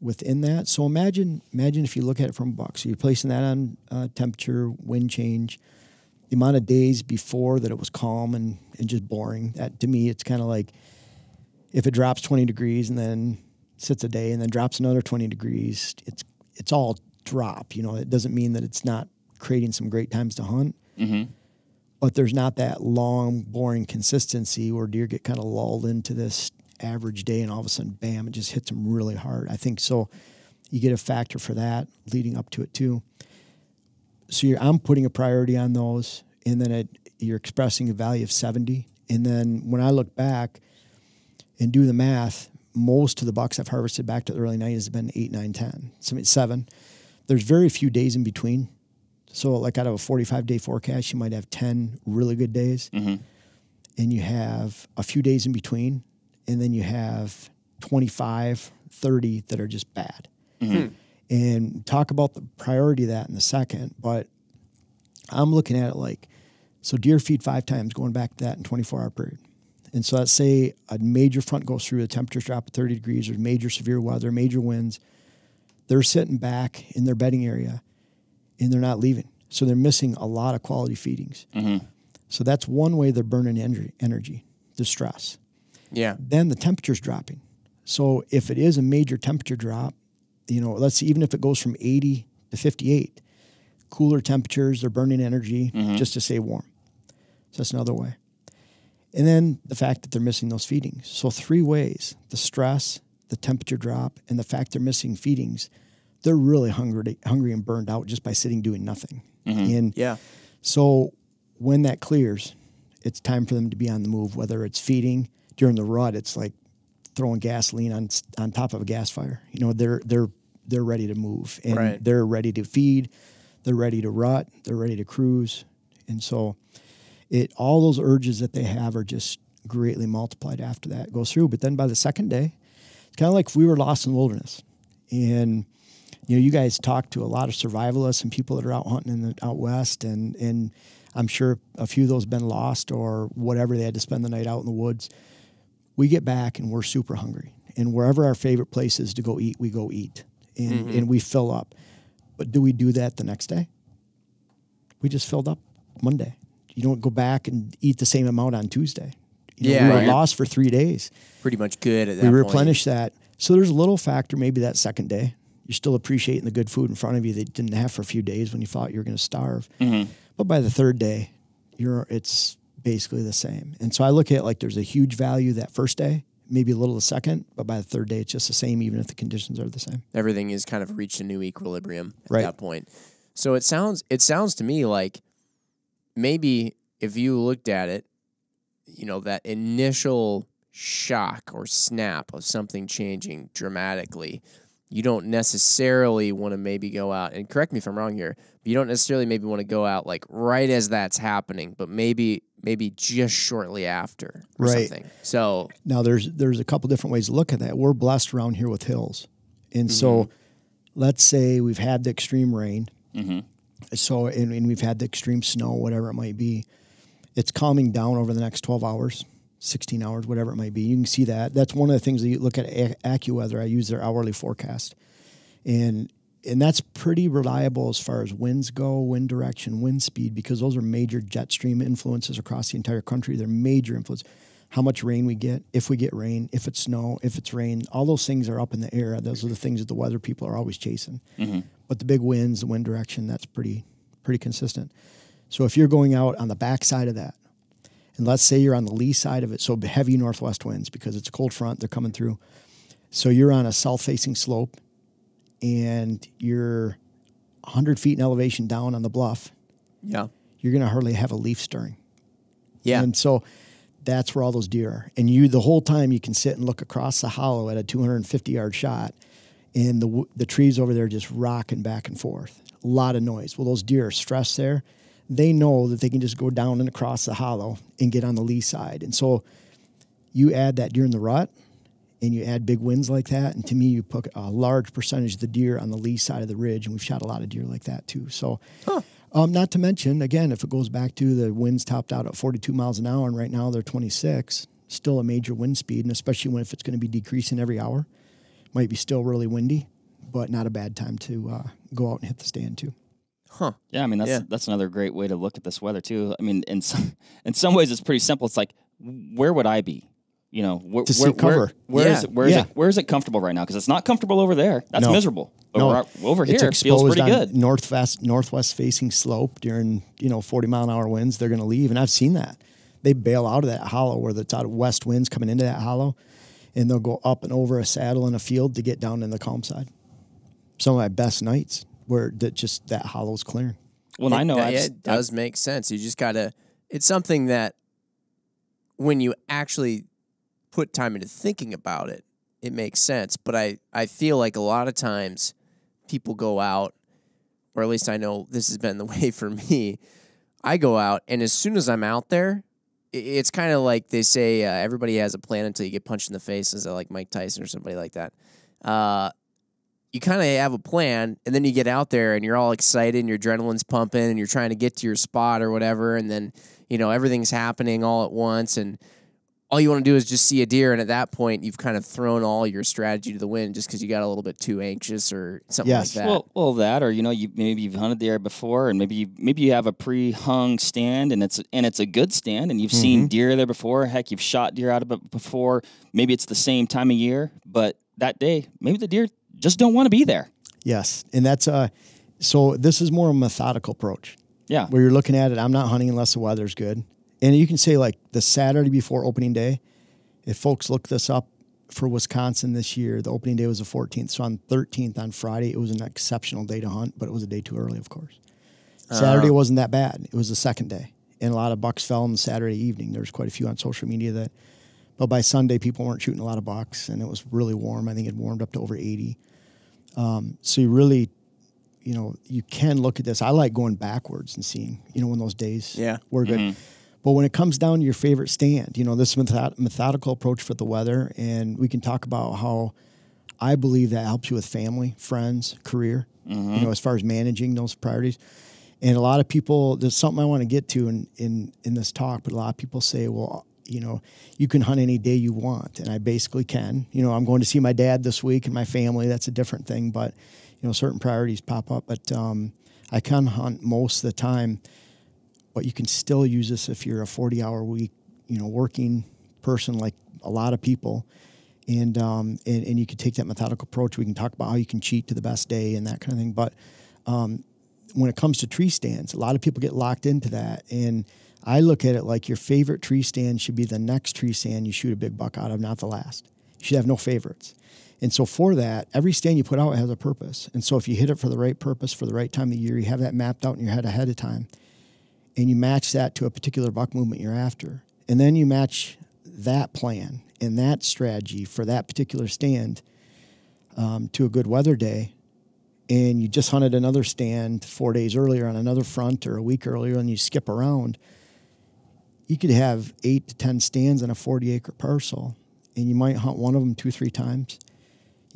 within that. So imagine imagine if you look at it from a buck. So you're placing that on uh, temperature, wind change, the amount of days before that it was calm and, and just boring. That, to me, it's kind of like if it drops twenty degrees and then sits a day and then drops another twenty degrees, it's it's all drop. You know, it doesn't mean that it's not creating some great times to hunt. Mm-hmm. But there's not that long, boring consistency where deer get kind of lulled into this average day and all of a sudden, bam, it just hits them really hard. I think so you get a factor for that leading up to it too. So you're, I'm putting a priority on those, and then it, you're expressing a value of seventy. And then when I look back and do the math, most of the bucks I've harvested back to the early nineties have been eight, nine, ten. So I mean, seven. There's very few days in between. So like out of a forty-five day forecast, you might have ten really good days. Mm-hmm. And you have a few days in between, and then you have twenty-five, thirty that are just bad. Mm-hmm. And talk about the priority of that in a second, but I'm looking at it like, so deer feed five times going back to that in twenty-four hour period. And so let's say a major front goes through, the temperatures drop at thirty degrees, or major severe weather, major winds. They're sitting back in their bedding area, and they're not leaving. So they're missing a lot of quality feedings. Mm-hmm. So that's one way they're burning energy, energy, the stress. Yeah. Then the temperature's dropping. So if it is a major temperature drop, you know, let's see, even if it goes from eighty to fifty-eight, cooler temperatures, they're burning energy mm-hmm. just to stay warm. So that's another way. And then the fact that they're missing those feedings. So three ways, the stress, the temperature drop, and the fact they're missing feedings, they're really hungry hungry and burned out just by sitting doing nothing. Mm-hmm. And yeah. so when that clears, it's time for them to be on the move, whether it's feeding. During the rut, it's like throwing gasoline on on top of a gas fire. You know, they're they're they're ready to move, and right. they're ready to feed, they're ready to rut, they're ready to cruise, and so it all those urges that they have are just greatly multiplied after that goes through. But then by the second day, it's kind of like if we were lost in the wilderness, and you know, you guys talk to a lot of survivalists and people that are out hunting in the out west, and and I'm sure a few of those have been lost or whatever. They had to spend the night out in the woods. We get back and we're super hungry. And wherever our favorite place is to go eat, we go eat. And, mm-hmm. and we fill up. But do we do that the next day? We just filled up Monday. You don't go back and eat the same amount on Tuesday. You know, yeah, we were right. lost for three days. Pretty much good at that We replenish point. that. So there's a little factor maybe that second day. You're still appreciating the good food in front of you that you didn't have for a few days when you thought you were going to starve. Mm-hmm. But by the third day, you're it's... basically the same. And so I look at it like there's a huge value that first day, maybe a little the second, but by the third day, it's just the same, even if the conditions are the same. Everything is kind of reached a new equilibrium at right. that point. So it sounds, it sounds to me like maybe if you looked at it, you know, that initial shock or snap of something changing dramatically, you don't necessarily want to maybe go out, and correct me if I'm wrong here, but you don't necessarily maybe want to go out like right as that's happening, but maybe maybe just shortly after or right. something. So now there's there's a couple different ways to look at that. We're blessed around here with hills. And mm-hmm. so let's say we've had the extreme rain. Mm-hmm. So, and, and we've had the extreme snow, whatever it might be. It's calming down over the next twelve hours, sixteen hours, whatever it might be. You can see that. That's one of the things that you look at AccuWeather. I use their hourly forecast. And and that's pretty reliable as far as winds go, wind direction, wind speed, because those are major jet stream influences across the entire country. They're major influences. How much rain we get, if we get rain, if it's snow, if it's rain. All those things are up in the air. Those are the things that the weather people are always chasing. Mm-hmm. But the big winds, the wind direction, that's pretty pretty consistent. So if you're going out on the back side of that, and let's say you're on the lee side of it, so heavy northwest winds because it's a cold front, they're coming through. So you're on a south-facing slope, and you're one hundred feet in elevation down on the bluff. Yeah. You're going to hardly have a leaf stirring. Yeah. And so that's where all those deer are. And you, the whole time, you can sit and look across the hollow at a two hundred fifty yard shot, and the the trees over there just rocking back and forth. A lot of noise. Well, those deer are stressed there. They know that they can just go down and across the hollow and get on the lee side. And so you add that deer in the rut, and you add big winds like that, and to me, you put a large percentage of the deer on the lee side of the ridge, and we've shot a lot of deer like that too. So huh. um, not to mention, again, if it goes back to the winds topped out at forty-two miles an hour, and right now they're twenty-six, still a major wind speed, and especially when if it's going to be decreasing every hour. Might be still really windy, but not a bad time to uh, go out and hit the stand too. Huh. Yeah, I mean, that's yeah. that's another great way to look at this weather too. I mean, in some, in some ways it's pretty simple. It's like, where would I be? You know, wh to where, cover. Where, where, yeah. is it, where, yeah. is it, where is it comfortable right now? Because it's not comfortable over there. That's no. miserable. Over, no. our, over here, it feels pretty on good. Northwest, northwest facing slope during, you know, forty mile an hour winds, they're going to leave. And I've seen that. They bail out of that hollow where it's out of west winds coming into that hollow. And they'll go up and over a saddle in a field to get down in the calm side. Some of my best nights where that just that hollow's clearing. Well, it, I know it, it does I've, make sense. You just gotta. It's something that when you actually put time into thinking about it, it makes sense. But I I feel like a lot of times people go out, or at least I know this has been the way for me. I go out, and as soon as I'm out there, it's kind of like they say uh, everybody has a plan until you get punched in the face, as like Mike Tyson or somebody like that. Uh, you kind of have a plan, and then you get out there, and you're all excited, and your adrenaline's pumping, and you're trying to get to your spot or whatever, and then you know everything's happening all at once, and all you want to do is just see a deer, and at that point, you've kind of thrown all your strategy to the wind just because you got a little bit too anxious or something yes. like that. Well, well, that, or you know, you maybe you've hunted the area before, and maybe you, maybe you have a pre-hung stand, and it's and it's a good stand, and you've mm-hmm. seen deer there before. Heck, you've shot deer out of it before. Maybe it's the same time of year, but that day, maybe the deer just don't want to be there. Yes, and that's uh, so this is more of a methodical approach. Yeah, where you're looking at it. I'm not hunting unless the weather's good. And you can say, like, the Saturday before opening day, if folks look this up for Wisconsin this year, the opening day was the fourteenth. So on thirteenth, on Friday, it was an exceptional day to hunt, but it was a day too early, of course. Uh, Saturday wasn't that bad. It was the second day. And a lot of bucks fell on the Saturday evening. There's quite a few on social media that, but by Sunday, people weren't shooting a lot of bucks, and it was really warm. I think it warmed up to over eighty. Um, so you really... You know, you can look at this. I like going backwards and seeing, you know, when those days yeah. were good. Mm-hmm. But when it comes down to your favorite stand, you know, this method methodical approach for the weather, and we can talk about how I believe that helps you with family, friends, career, mm-hmm. you know, as far as managing those priorities. And a lot of people, there's something I want to get to in, in, in this talk, but a lot of people say, well, you know, you can hunt any day you want, and I basically can. You know, I'm going to see my dad this week and my family. That's a different thing, but... You know, certain priorities pop up, but um, I can hunt most of the time. But you can still use this if you're a forty hour week, you know, working person like a lot of people. And, um, and, and you can take that methodical approach. We can talk about how you can cheat to the best day and that kind of thing. But um, when it comes to tree stands, a lot of people get locked into that. And I look at it like your favorite tree stand should be the next tree stand you shoot a big buck out of, not the last. You should have no favorites. And so for that, every stand you put out has a purpose. And so if you hit it for the right purpose, for the right time of year, you have that mapped out in your head ahead of time, and you match that to a particular buck movement you're after. And then you match that plan and that strategy for that particular stand um, to a good weather day. And you just hunted another stand four days earlier on another front or a week earlier, and you skip around. You could have eight to ten stands on a forty acre parcel, and you might hunt one of them two, three times.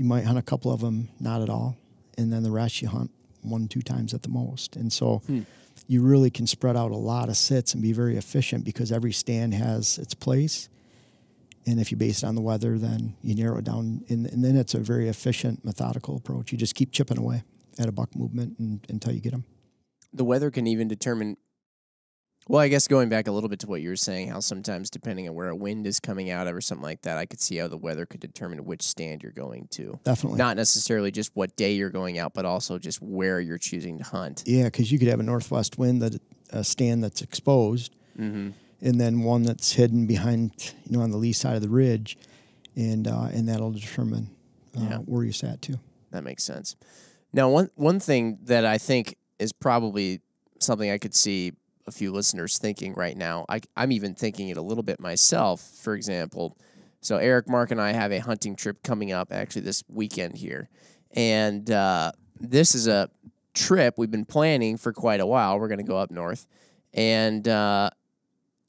You might hunt a couple of them, not at all. And then the rest you hunt one, two times at the most. And so hmm. you really can spread out a lot of sits and be very efficient because every stand has its place. And if you base it on the weather, then you narrow it down. And, and then it's a very efficient, methodical approach. You just keep chipping away at a buck movement and, until you get them. The weather can even determine... Well, I guess going back a little bit to what you were saying, how sometimes depending on where a wind is coming out of or something like that, I could see how the weather could determine which stand you're going to. Definitely. Not necessarily just what day you're going out, but also just where you're choosing to hunt. Yeah, because you could have a northwest wind, that a stand that's exposed, mm-hmm. and then one that's hidden behind, you know, on the lee side of the ridge, and uh, and that'll determine uh, yeah. where you sat to. That makes sense. Now, one one thing that I think is probably something I could see a few listeners thinking right now. I, I'm even thinking it a little bit myself, for example. So Eric, Mark, and I have a hunting trip coming up actually this weekend here. And uh, this is a trip we've been planning for quite a while. We're going to go up north. And, uh,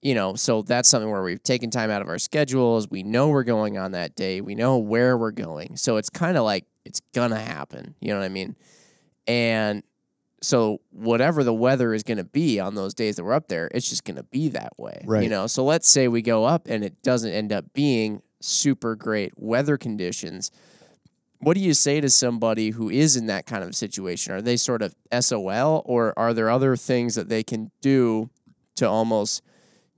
you know, so that's something where we've taken time out of our schedules. We know we're going on that day. We know where we're going. So it's kind of like it's going to happen. You know what I mean? And so whatever the weather is going to be on those days that we're up there, it's just going to be that way, right. you know? So let's say we go up and it doesn't end up being super great weather conditions. What do you say to somebody who is in that kind of situation? Are they sort of S O L, or are there other things that they can do to almost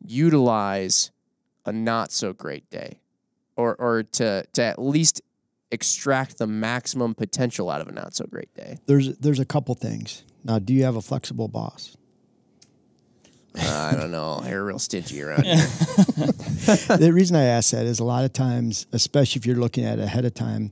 utilize a not so great day, or, or to, to at least extract the maximum potential out of a not so great day? There's, there's a couple things. Now, do you have a flexible boss? Uh, I don't know. They're real stingy around here. The reason I ask that is a lot of times, especially if you're looking at it ahead of time,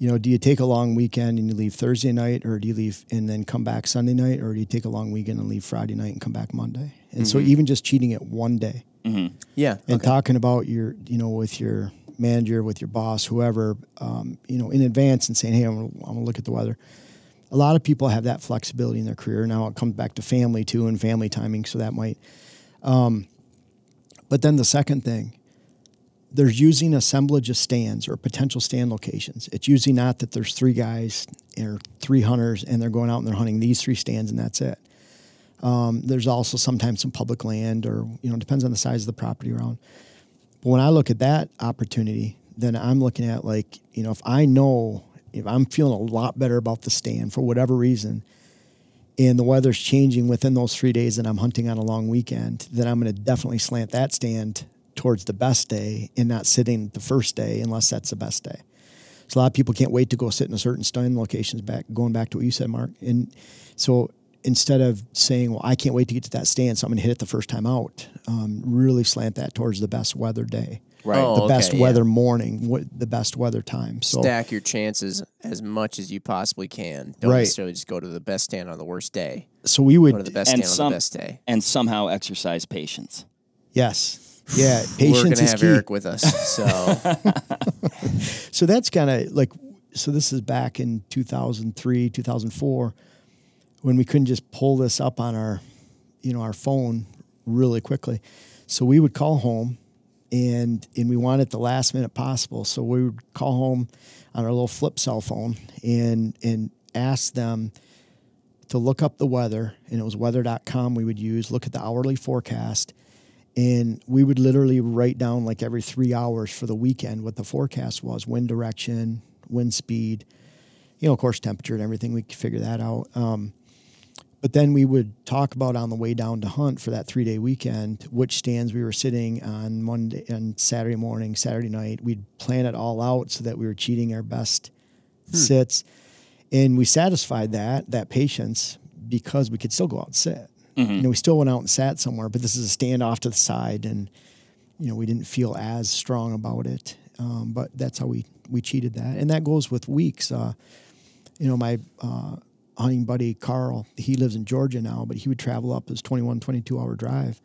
you know, do you take a long weekend and you leave Thursday night, or do you leave and then come back Sunday night, or do you take a long weekend and leave Friday night and come back Monday? And mm-hmm. so even just cheating at one day. Mm-hmm. Yeah. And okay. talking about your, you know, with your manager, with your boss, whoever, um, you know, in advance and saying, hey, I'm going to look at the weather. A lot of people have that flexibility in their career. Now it comes back to family too, and family timing. So that might, um, but then the second thing, there's using assemblage of stands or potential stand locations. It's usually not that there's three guys or three hunters and they're going out and they're hunting these three stands and that's it. Um, there's also sometimes some public land, or, you know, it depends on the size of the property around. When I look at that opportunity, then I'm looking at, like, you know, if I know, if I'm feeling a lot better about the stand for whatever reason, and the weather's changing within those three days and I'm hunting on a long weekend, then I'm going to definitely slant that stand towards the best day and not sitting the first day unless that's the best day. So a lot of people can't wait to go sit in a certain stand locations, back, going back to what you said, Mark. And so instead of saying, well, I can't wait to get to that stand, so I'm going to hit it the first time out, um, really slant that towards the best weather day, right? Oh, the okay, best yeah. weather morning, what, the best weather time. So stack your chances as much as you possibly can. Don't right. necessarily just go to the best stand on the worst day. So we would go to the best stand some, on the best day, and somehow exercise patience. Yes, yeah, patience. We're going to have key. Eric with us, so so that's kind of like so. This is back in two thousand three, two thousand four. When we couldn't just pull this up on our, you know, our phone really quickly. So we would call home, and and we wanted the last minute possible. So we would call home on our little flip cell phone and and ask them to look up the weather, and it was weather dot com we would use, look at the hourly forecast, and we would literally write down like every three hours for the weekend what the forecast was, wind direction, wind speed, you know, of course, temperature and everything. We could figure that out. Um, But then we would talk about on the way down to hunt for that three-day weekend, which stands we were sitting on Monday and Saturday morning, Saturday night. We'd plan it all out so that we were cheating our best hmm. sits. And we satisfied that, that patience, because we could still go out and sit. Mm-hmm. You know, we still went out and sat somewhere, but this is a stand off to the side, and, you know, we didn't feel as strong about it. Um, but that's how we, we cheated that. And that goes with weeks. Uh, you know, my... Uh, hunting buddy Carl, he lives in Georgia now, but he would travel up his twenty-one, twenty-two hour drive,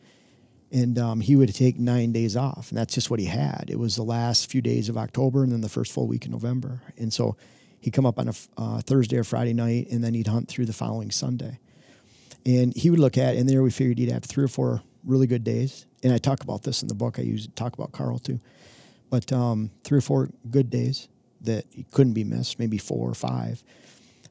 and um, he would take nine days off. And that's just what he had. It was the last few days of October and then the first full week in November. And so he'd come up on a uh, Thursday or Friday night, and then he'd hunt through the following Sunday. And he would look at, and there we figured he'd have three or four really good days. And I talk about this in the book. I usually talk about Carl too, but um, three or four good days that couldn't be missed, maybe four or five.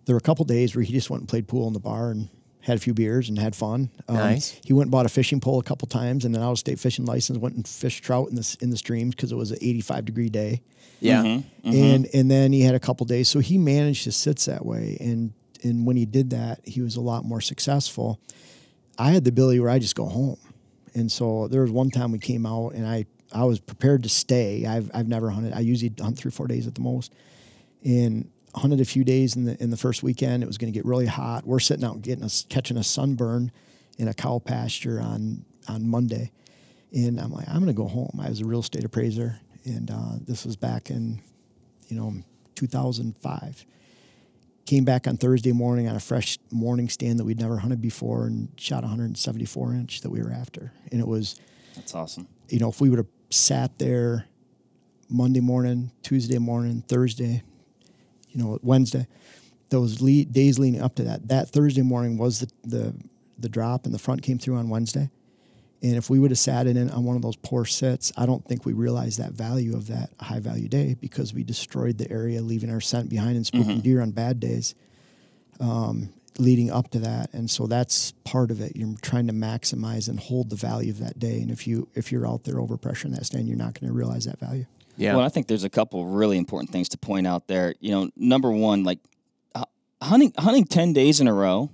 there were a couple days where he just went and played pool in the bar and had a few beers and had fun. Um, nice. He went and bought a fishing pole a couple times, and then out of state fishing license, went and fished trout in the in the streams because it was an eighty-five degree day. Yeah. Mm-hmm. Mm-hmm. And and then he had a couple days, so he managed his sits that way. And and when he did that, he was a lot more successful. I had the ability where I just go home, and so there was one time we came out and I I was prepared to stay. I've I've never hunted. I usually hunt three or four days at the most, and hunted a few days in the in the first weekend. It was going to get really hot. We're sitting out getting us catching a sunburn in a cow pasture on on Monday, and I'm like, I'm going to go home. I was a real estate appraiser, and uh, this was back in you know two thousand five. Came back on Thursday morning on a fresh morning stand that we'd never hunted before, and shot one seventy-four inch that we were after, and it was that's awesome. You know, if we would have sat there Monday morning, Tuesday morning, Thursday, you know, Wednesday, those lead, days leading up to that, that Thursday morning was the, the, the drop, and the front came through on Wednesday. And if we would have sat in on one of those poor sits, I don't think we realized that value of that high value day, because we destroyed the area, leaving our scent behind and spooking mm-hmm. deer on bad days um, leading up to that. And so that's part of it. You're trying to maximize and hold the value of that day. And if, you, if you're out there overpressuring that stand, you're not going to realize that value. Yeah. Well, I think there's a couple of really important things to point out there. You know, number one, like uh, hunting, hunting ten days in a row,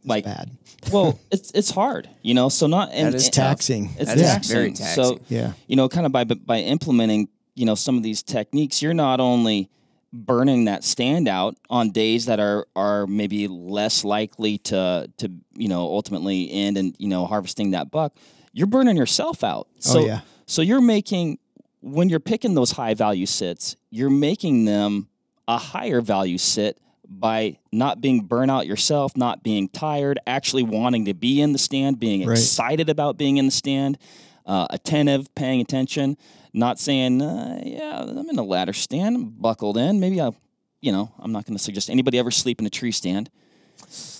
it's like bad. Well, it's it's hard, you know. So not and, that is and, taxing. It's that taxing. Is very taxing. So yeah, you know, kind of by by implementing, you know, some of these techniques, you're not only burning that stand out on days that are are maybe less likely to to you know ultimately end and you know harvesting that buck. You're burning yourself out. So, oh yeah. So you're making. When you're picking those high-value sits, you're making them a higher-value sit by not being burnt out yourself, not being tired, actually wanting to be in the stand, being right. excited about being in the stand, uh, attentive, paying attention, not saying, uh, yeah, I'm in a ladder stand, I'm buckled in. Maybe I'll, you know, I'm not going to suggest anybody ever sleep in a tree stand.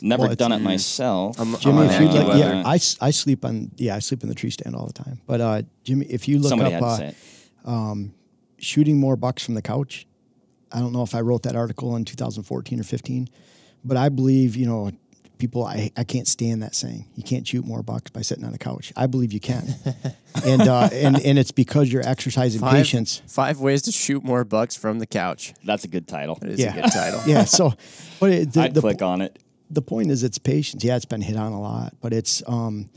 Never well, done it myself. I'm, Jimmy, I'm if you'd like, yeah, I, I sleep on, yeah, I sleep in the tree stand all the time. But, uh, Jimmy, if you look Somebody up... Had to uh, say it. Um, shooting more bucks from the couch. I don't know if I wrote that article in two thousand fourteen or fifteen, but I believe, you know, people, I, I can't stand that saying, you can't shoot more bucks by sitting on a couch. I believe you can. and, uh, and, and it's because you're exercising five, patience. Five ways to shoot more bucks from the couch. That's a good title. It is yeah. a good title. yeah. So, but it, the, I'd the, click on it. The point is it's patience. Yeah. It's been hit on a lot, but it's, um,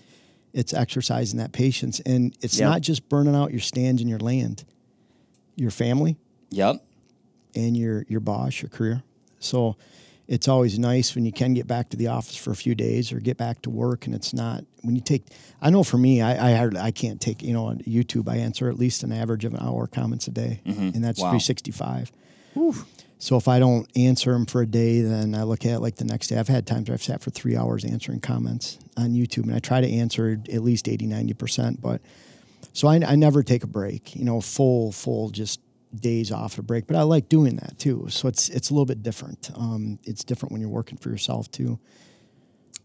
it's exercising that patience, and it's yep. not just burning out your stands and your land, your family, yep, and your your boss, your career. So it's always nice when you can get back to the office for a few days or get back to work, and it's not when you take. I know for me, I I, hardly, I can't take you know on YouTube. I answer at least an average of an hour comments a day, mm-hmm. and that's wow. three sixty-five. Oof. So if I don't answer them for a day, then I look at it like the next day. I've had times where I've sat for three hours answering comments on YouTube, and I try to answer at least eighty, ninety percent. But so I, I never take a break, you know, full, full just days off a break. But I like doing that too. So it's it's a little bit different. Um, it's different when you're working for yourself too.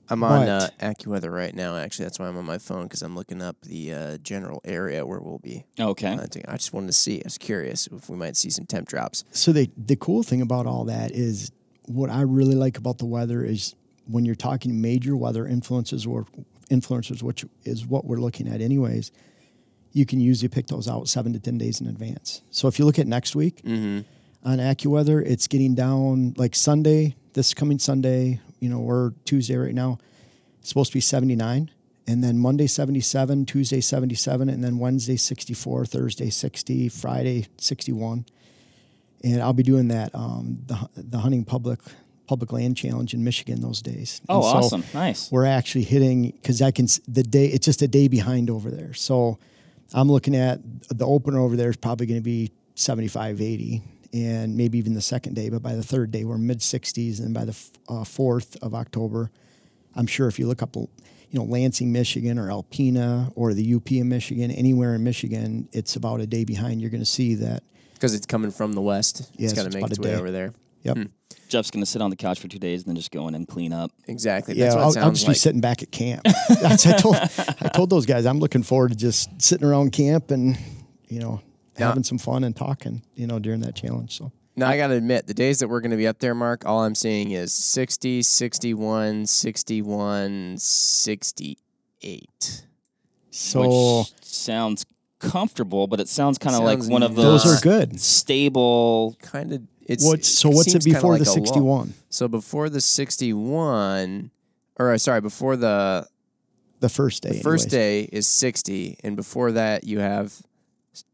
I'm on uh, AccuWeather right now, actually. That's why I'm on my phone, because I'm looking up the uh, general area where we'll be. Okay. Hunting. I just wanted to see. I was curious if we might see some temp drops. So the, the cool thing about all that is what I really like about the weather is when you're talking major weather influences, or influencers, which is what we're looking at anyways, you can usually pick those out seven to ten days in advance. So if you look at next week mm-hmm. on AccuWeather, it's getting down like Sunday, this coming Sunday, you know, we're Tuesday right now. It's supposed to be seventy-nine. And then Monday, seventy-seven, Tuesday, seventy-seven, and then Wednesday, sixty-four, Thursday, sixty, Friday, sixty-one. And I'll be doing that, um, the, the Hunting Public public Land Challenge in Michigan those days. Oh, so awesome. Nice. We're actually hitting, because I can, the day, it's just a day behind over there. So I'm looking at the opener over there is probably going to be seventy-five, eighty. And maybe even the second day, but by the third day, we're mid sixties, and by the uh, fourth of October, I'm sure if you look up, you know, Lansing, Michigan, or Alpena, or the U P in Michigan, anywhere in Michigan, it's about a day behind. You're going to see that. Because it's coming from the west. Yes, it's got to make its way over there. Yep. Hmm. Jeff's going to sit on the couch for two days and then just go in and clean up. Exactly. That's yeah, what I'll, I'll just like. be sitting back at camp. That's, I, told, I told those guys, I'm looking forward to just sitting around camp and, you know, having some fun and talking, you know, during that challenge. So Now, I got to admit, the days that we're going to be up there, Mark, all I'm seeing is sixty, sixty-one, sixty-one, sixty-eight. So, which sounds comfortable, but it sounds kind of like one of those, those are good, stable kind of. It's what's, so what's it before like the sixty-one? So before the sixty-one, or sorry, before the the first day. The first day is sixty, and before that you have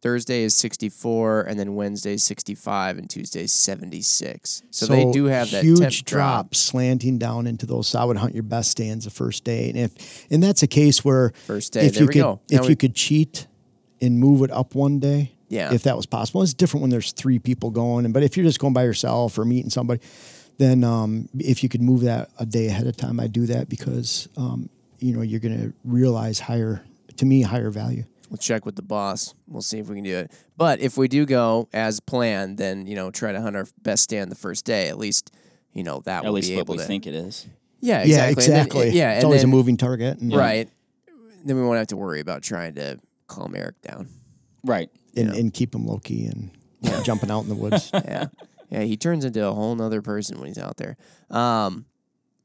Thursday is sixty-four, and then Wednesday is sixty-five, and Tuesday is seventy-six. So, so they do have that huge temp drop, drop slanting down into those. So I would hunt your best stands the first day, and if and that's a case where first day if there you we could go. if now you we, could cheat and move it up one day. Yeah. If that was possible. It's different when there's three people going. But if you're just going by yourself or meeting somebody, then um, if you could move that a day ahead of time, I do that because, um, you know, you're going to realize higher, to me, higher value. We'll check with the boss. We'll see if we can do it. But if we do go as planned, then, you know, try to hunt our best stand the first day. At least, you know, that will be able to. At least what we to, think it is. Yeah, exactly. Yeah, exactly. Then, yeah, it's and always then, a moving target. And, right. Then we won't have to worry about trying to calm Eric down. Right. And, yeah. and keep him low key and you know, jumping out in the woods. Yeah, yeah. He turns into a whole nother person when he's out there. Um,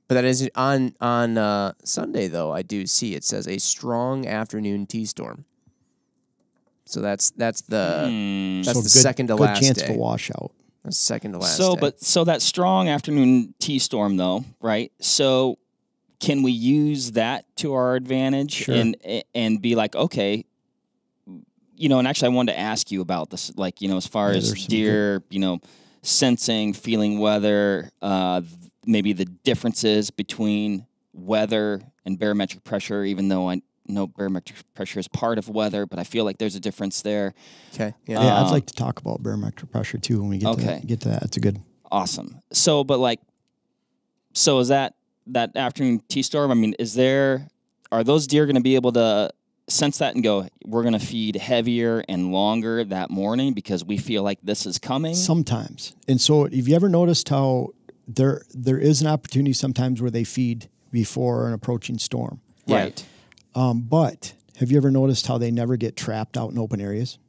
but that is on on uh, Sunday though. I do see it says a strong afternoon tea storm. So that's that's the mm. that's so the good, second to good last chance day. Of a washout. That's second to last. So day. but so that strong afternoon tea storm though, right? So can we use that to our advantage sure. and and be like okay. You know, and actually I wanted to ask you about this, like, you know, as far yeah, as deer, you know, sensing, feeling weather, uh, maybe the differences between weather and barometric pressure, even though I know barometric pressure is part of weather, but I feel like there's a difference there. Okay. Yeah, um, yeah I'd like to talk about barometric pressure, too, when we get, okay. to, that, get to that. That's a good. Awesome. So, but like, so is that that afternoon tea storm? I mean, is there, are those deer going to be able to sense that and go, we're going to feed heavier and longer that morning because we feel like this is coming? Sometimes. And so have you ever noticed how there there is an opportunity sometimes where they feed before an approaching storm? Right. Um, but have you ever noticed how they never get trapped out in open areas?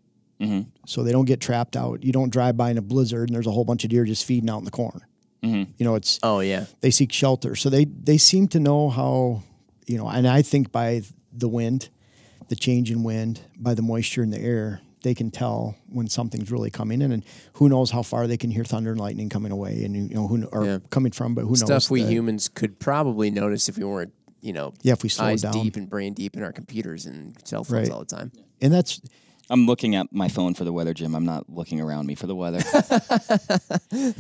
Mm-hmm. So they don't get trapped out. You don't drive by in a blizzard and there's a whole bunch of deer just feeding out in the corn. Mm-hmm. You know, it's... Oh, yeah. They seek shelter. So they, they seem to know how, you know, and I think by the wind... the change in wind, by the moisture in the air, they can tell when something's really coming in, and who knows how far they can hear thunder and lightning coming away, and you know who are yeah. coming from, but who Stuff knows? Stuff we the, humans could probably notice if we weren't, you know, yeah, if we slowed eyes down. deep and brain deep in our computers and cell phones right. all the time. And that's, I'm looking at my phone for the weather, Jim. I'm not looking around me for the weather.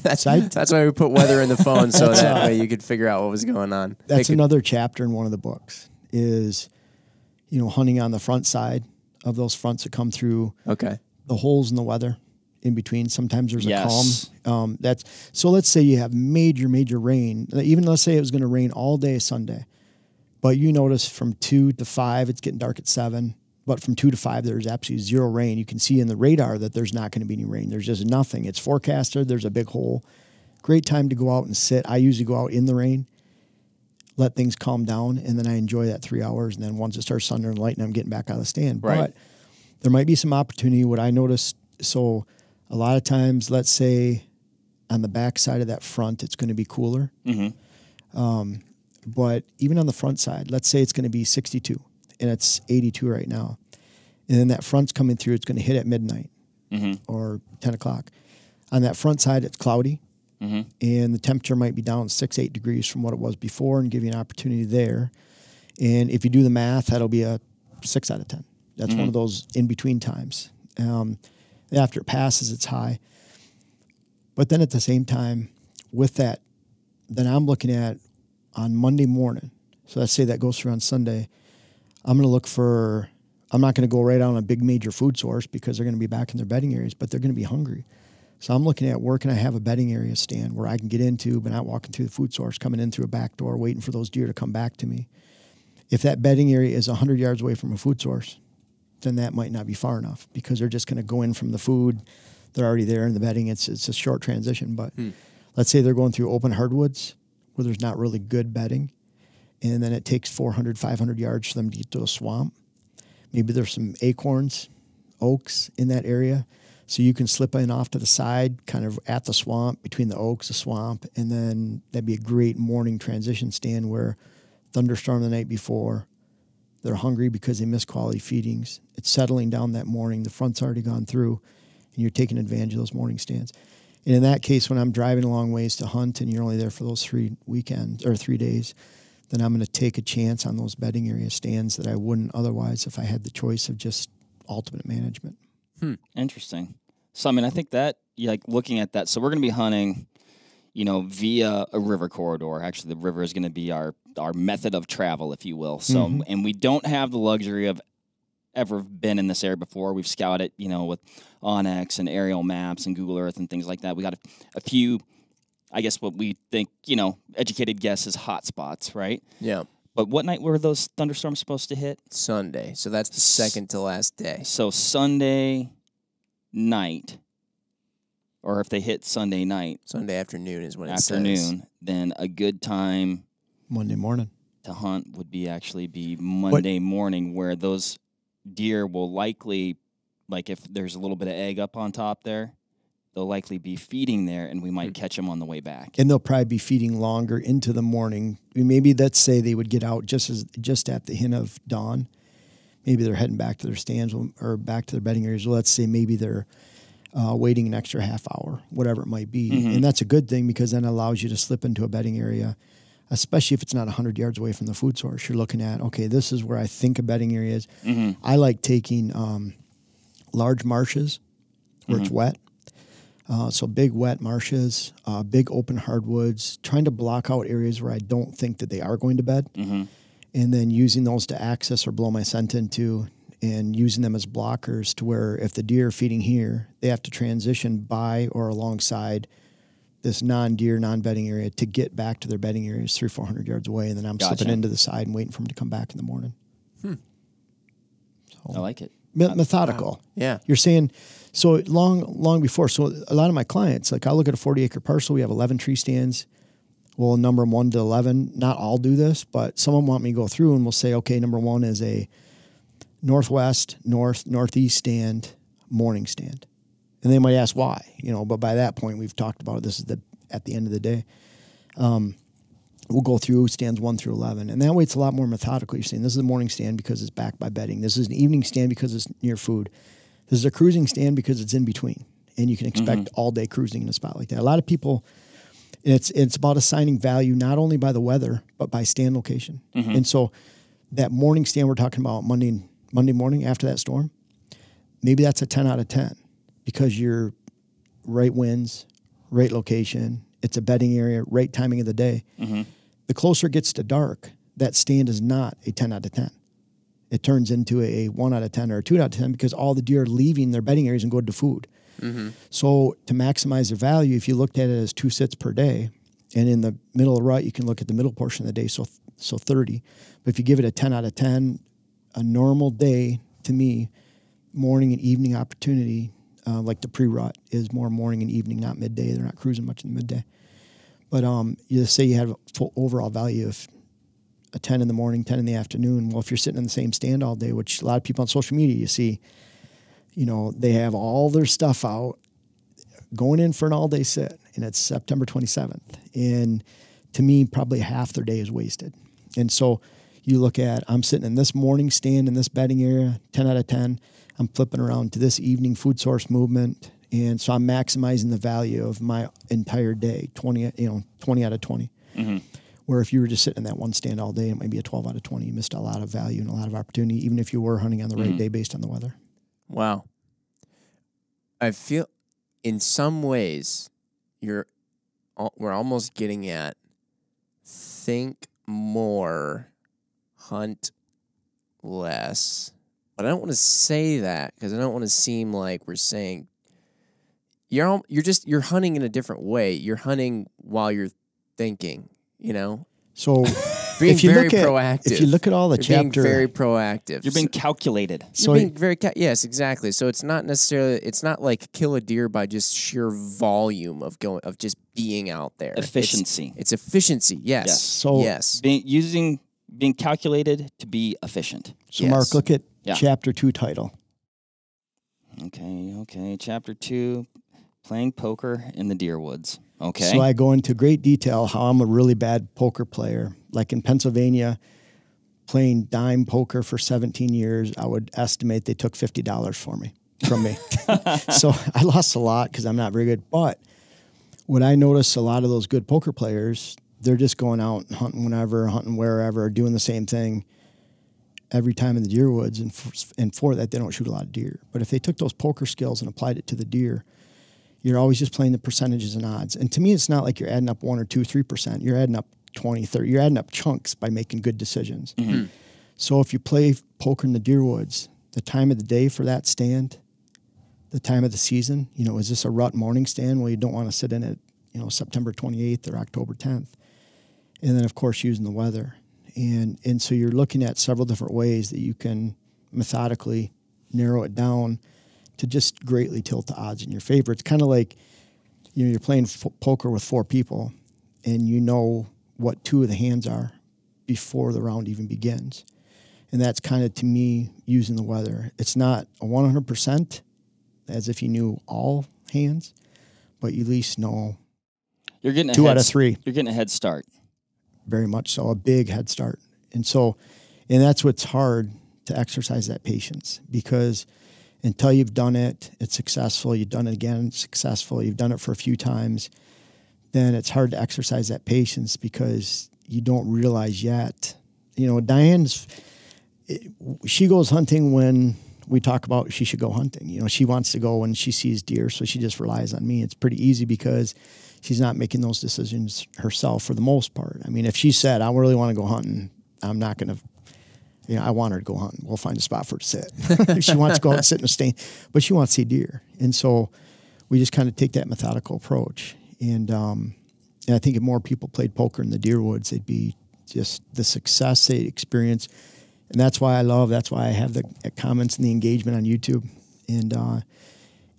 that's I, that's why we put weather in the phone, so that uh, way you could figure out what was going on. That's they another could, chapter in one of the books is. You know, hunting on the front side of those fronts that come through. Okay. The holes in the weather in between. Sometimes there's yes. a calm. Um, that's so. Let's say you have major, major rain. Even let's say it was going to rain all day Sunday, but you notice from two to five, it's getting dark at seven. But from two to five, there's absolutely zero rain. You can see in the radar that there's not going to be any rain. There's just nothing. It's forecasted. There's a big hole. Great time to go out and sit. I usually go out in the rain. Let things calm down, and then I enjoy that three hours. And then once it starts thunder and lightning, I'm getting back out of the stand. Right. But there might be some opportunity. What I noticed, so a lot of times, let's say on the back side of that front, it's going to be cooler. Mm-hmm. Um, but even on the front side, let's say it's going to be sixty-two, and it's eighty-two right now. And then that front's coming through. It's going to hit at midnight mm-hmm. or ten o'clock. On that front side, it's cloudy. Mm-hmm. And the temperature might be down six, eight degrees from what it was before and give you an opportunity there. And if you do the math, that'll be a six out of ten. That's mm-hmm. one of those in-between times. Um, after it passes, it's high. But then at the same time, with that, then I'm looking at on Monday morning. So let's say that goes through on Sunday. I'm going to look for, I'm not going to go right out on a big major food source because they're going to be back in their bedding areas, but they're going to be hungry. So I'm looking at where can I have a bedding area stand where I can get into, but not walking through the food source, coming in through a back door, waiting for those deer to come back to me. If that bedding area is one hundred yards away from a food source, then that might not be far enough because they're just going to go in from the food. They're already there in the bedding. It's, it's a short transition, but hmm. let's say they're going through open hardwoods where there's not really good bedding, and then it takes four hundred, five hundred yards for them to get to a swamp. Maybe there's some acorns, oaks in that area. So you can slip in off to the side, kind of at the swamp, between the oaks, the swamp, and then that'd be a great morning transition stand where thunderstorm the night before, they're hungry because they miss quality feedings. It's settling down that morning. The front's already gone through, and you're taking advantage of those morning stands. And in that case, when I'm driving a long ways to hunt and you're only there for those three weekends or three days, then I'm going to take a chance on those bedding area stands that I wouldn't otherwise if I had the choice of just ultimate management. Hmm. Interesting. So, I mean, I think that, like, looking at that, so we're going to be hunting, you know, via a river corridor. Actually, the river is going to be our, our method of travel, if you will. So, mm-hmm. and we don't have the luxury of ever been in this area before. We've scouted, you know, with Onyx and aerial maps and Google Earth and things like that. We got a, a few, I guess, what we think, you know, educated guesses, hot spots, right? Yeah. But what night were those thunderstorms supposed to hit? Sunday. So that's the second to last day. So Sunday night, or if they hit Sunday night. Sunday afternoon is when it says. Afternoon, then a good time. Monday morning. To hunt would be actually be Monday what? morning, where those deer will likely, like if there's a little bit of egg up on top there, they'll likely be feeding there, and we might catch them on the way back. And they'll probably be feeding longer into the morning. Maybe let's say they would get out just as just at the hint of dawn. Maybe they're heading back to their stands or back to their bedding areas. Let's say maybe they're uh, waiting an extra half hour, whatever it might be. Mm-hmm. And that's a good thing, because then it allows you to slip into a bedding area, especially if it's not a hundred yards away from the food source. You're looking at, okay, this is where I think a bedding area is. Mm-hmm. I like taking um, large marshes where mm-hmm. it's wet. Uh, so big wet marshes, uh, big open hardwoods, trying to block out areas where I don't think that they are going to bed, mm-hmm. and then using those to access or blow my scent into, and using them as blockers to where if the deer are feeding here, they have to transition by or alongside this non-deer, non-bedding area to get back to their bedding areas three, four hundred yards away, and then I'm gotcha. slipping into the side and waiting for them to come back in the morning. Hmm. So, I like it. Me methodical. Wow. Yeah. You're saying... So long, long before, so a lot of my clients, like I look at a forty acre parcel, we have eleven tree stands. We'll number them one to eleven. Not all do this, but some of them want me to go through and we'll say, okay, number one is a northwest, north, northeast stand, morning stand. And they might ask why, you know, but by that point we've talked about it. This is the, at the end of the day, um, we'll go through stands one through eleven. And that way it's a lot more methodical. You're saying this is a morning stand because it's backed by bedding. This is an evening stand because it's near food. This is a cruising stand because it's in between, and you can expect mm-hmm. all day cruising in a spot like that. A lot of people, it's it's about assigning value not only by the weather, but by stand location. Mm-hmm. And so that morning stand we're talking about Monday Monday morning after that storm, maybe that's a ten out of ten because you're right winds, right location, it's a bedding area, right timing of the day. Mm-hmm. The closer it gets to dark, that stand is not a ten out of ten. It turns into a one out of ten or a two out of ten because all the deer are leaving their bedding areas and going to food. Mm-hmm. So to maximize their value, if you looked at it as two sits per day, and in the middle of the rut, you can look at the middle portion of the day, so so thirty. But if you give it a ten out of ten, a normal day to me, morning and evening opportunity, uh, like the pre-rut, is more morning and evening, not midday. They're not cruising much in the midday. But um, you say you have full overall value of a ten in the morning, ten in the afternoon. Well, if you're sitting in the same stand all day, which a lot of people on social media, you see, you know, they have all their stuff out going in for an all day sit, and it's September twenty-seventh. And to me, probably half their day is wasted. And so you look at, I'm sitting in this morning stand in this bedding area, ten out of ten. I'm flipping around to this evening food source movement. And so I'm maximizing the value of my entire day, twenty, you know, twenty out of twenty. Mm-hmm. Where if you were just sitting in that one stand all day, it might be a twelve out of twenty. You missed a lot of value and a lot of opportunity, even if you were hunting on the right mm-hmm. day based on the weather. Wow. I feel in some ways you're we're almost getting at think more, hunt less. But I don't want to say that because I don't want to seem like we're saying you're you're just you're hunting in a different way. You're hunting while you're thinking. You know, so being if you very look at, proactive. If you look at all the you're chapter, being very proactive. You're being calculated. So you're being very ca yes, exactly. So it's not necessarily. It's not like kill a deer by just sheer volume of going of just being out there. Efficiency. It's, it's efficiency. Yes. yes. So yes, being using being calculated to be efficient. So yes. Mark, look at yeah. chapter two title. Okay, okay. Chapter two, playing poker in the deer woods. Okay. So I go into great detail how I'm a really bad poker player. Like in Pennsylvania, playing dime poker for seventeen years, I would estimate they took fifty dollars for me, from me. So I lost a lot because I'm not very good. But what I noticed, a lot of those good poker players, they're just going out and hunting whenever, hunting wherever, doing the same thing every time in the deer woods. And for, and for that, they don't shoot a lot of deer. But if they took those poker skills and applied it to the deer, you're always just playing the percentages and odds. And to me, it's not like you're adding up one or two, three percent. You're adding up twenty, thirty. You're adding up chunks by making good decisions. Mm-hmm. So if you play poker in the deer woods, the time of the day for that stand, the time of the season, you know, is this a rut morning stand? Well, you don't want to sit in it, you know, September twenty-eighth or October tenth. And then, of course, using the weather. And, and so you're looking at several different ways that you can methodically narrow it down to just greatly tilt the odds in your favor. It's kind of like, you know, you're playing f poker with four people and you know what two of the hands are before the round even begins. And that's kind of, to me, using the weather. It's not a one hundred percent as if you knew all hands, but you at least know you're getting two out of three. You're getting a head start. Very much so, a big head start. And so, and that's what's hard, to exercise that patience, because until you've done it, it's successful, you've done it again, it's successful, you've done it for a few times, then it's hard to exercise that patience because you don't realize yet. You know, Diane's, it, she goes hunting when we talk about she should go hunting. You know, she wants to go when she sees deer, so she just relies on me. It's pretty easy because she's not making those decisions herself for the most part. I mean, if she said, I really want to go hunting, I'm not going to, you know, I want her to go hunting. We'll find a spot for her to sit. If she wants to go out and sit in a stand, but she wants to see deer. And so we just kind of take that methodical approach. And, um, and I think if more people played poker in the deer woods, it'd be just the success they experience. And that's why I love, that's why I have the comments and the engagement on YouTube and uh,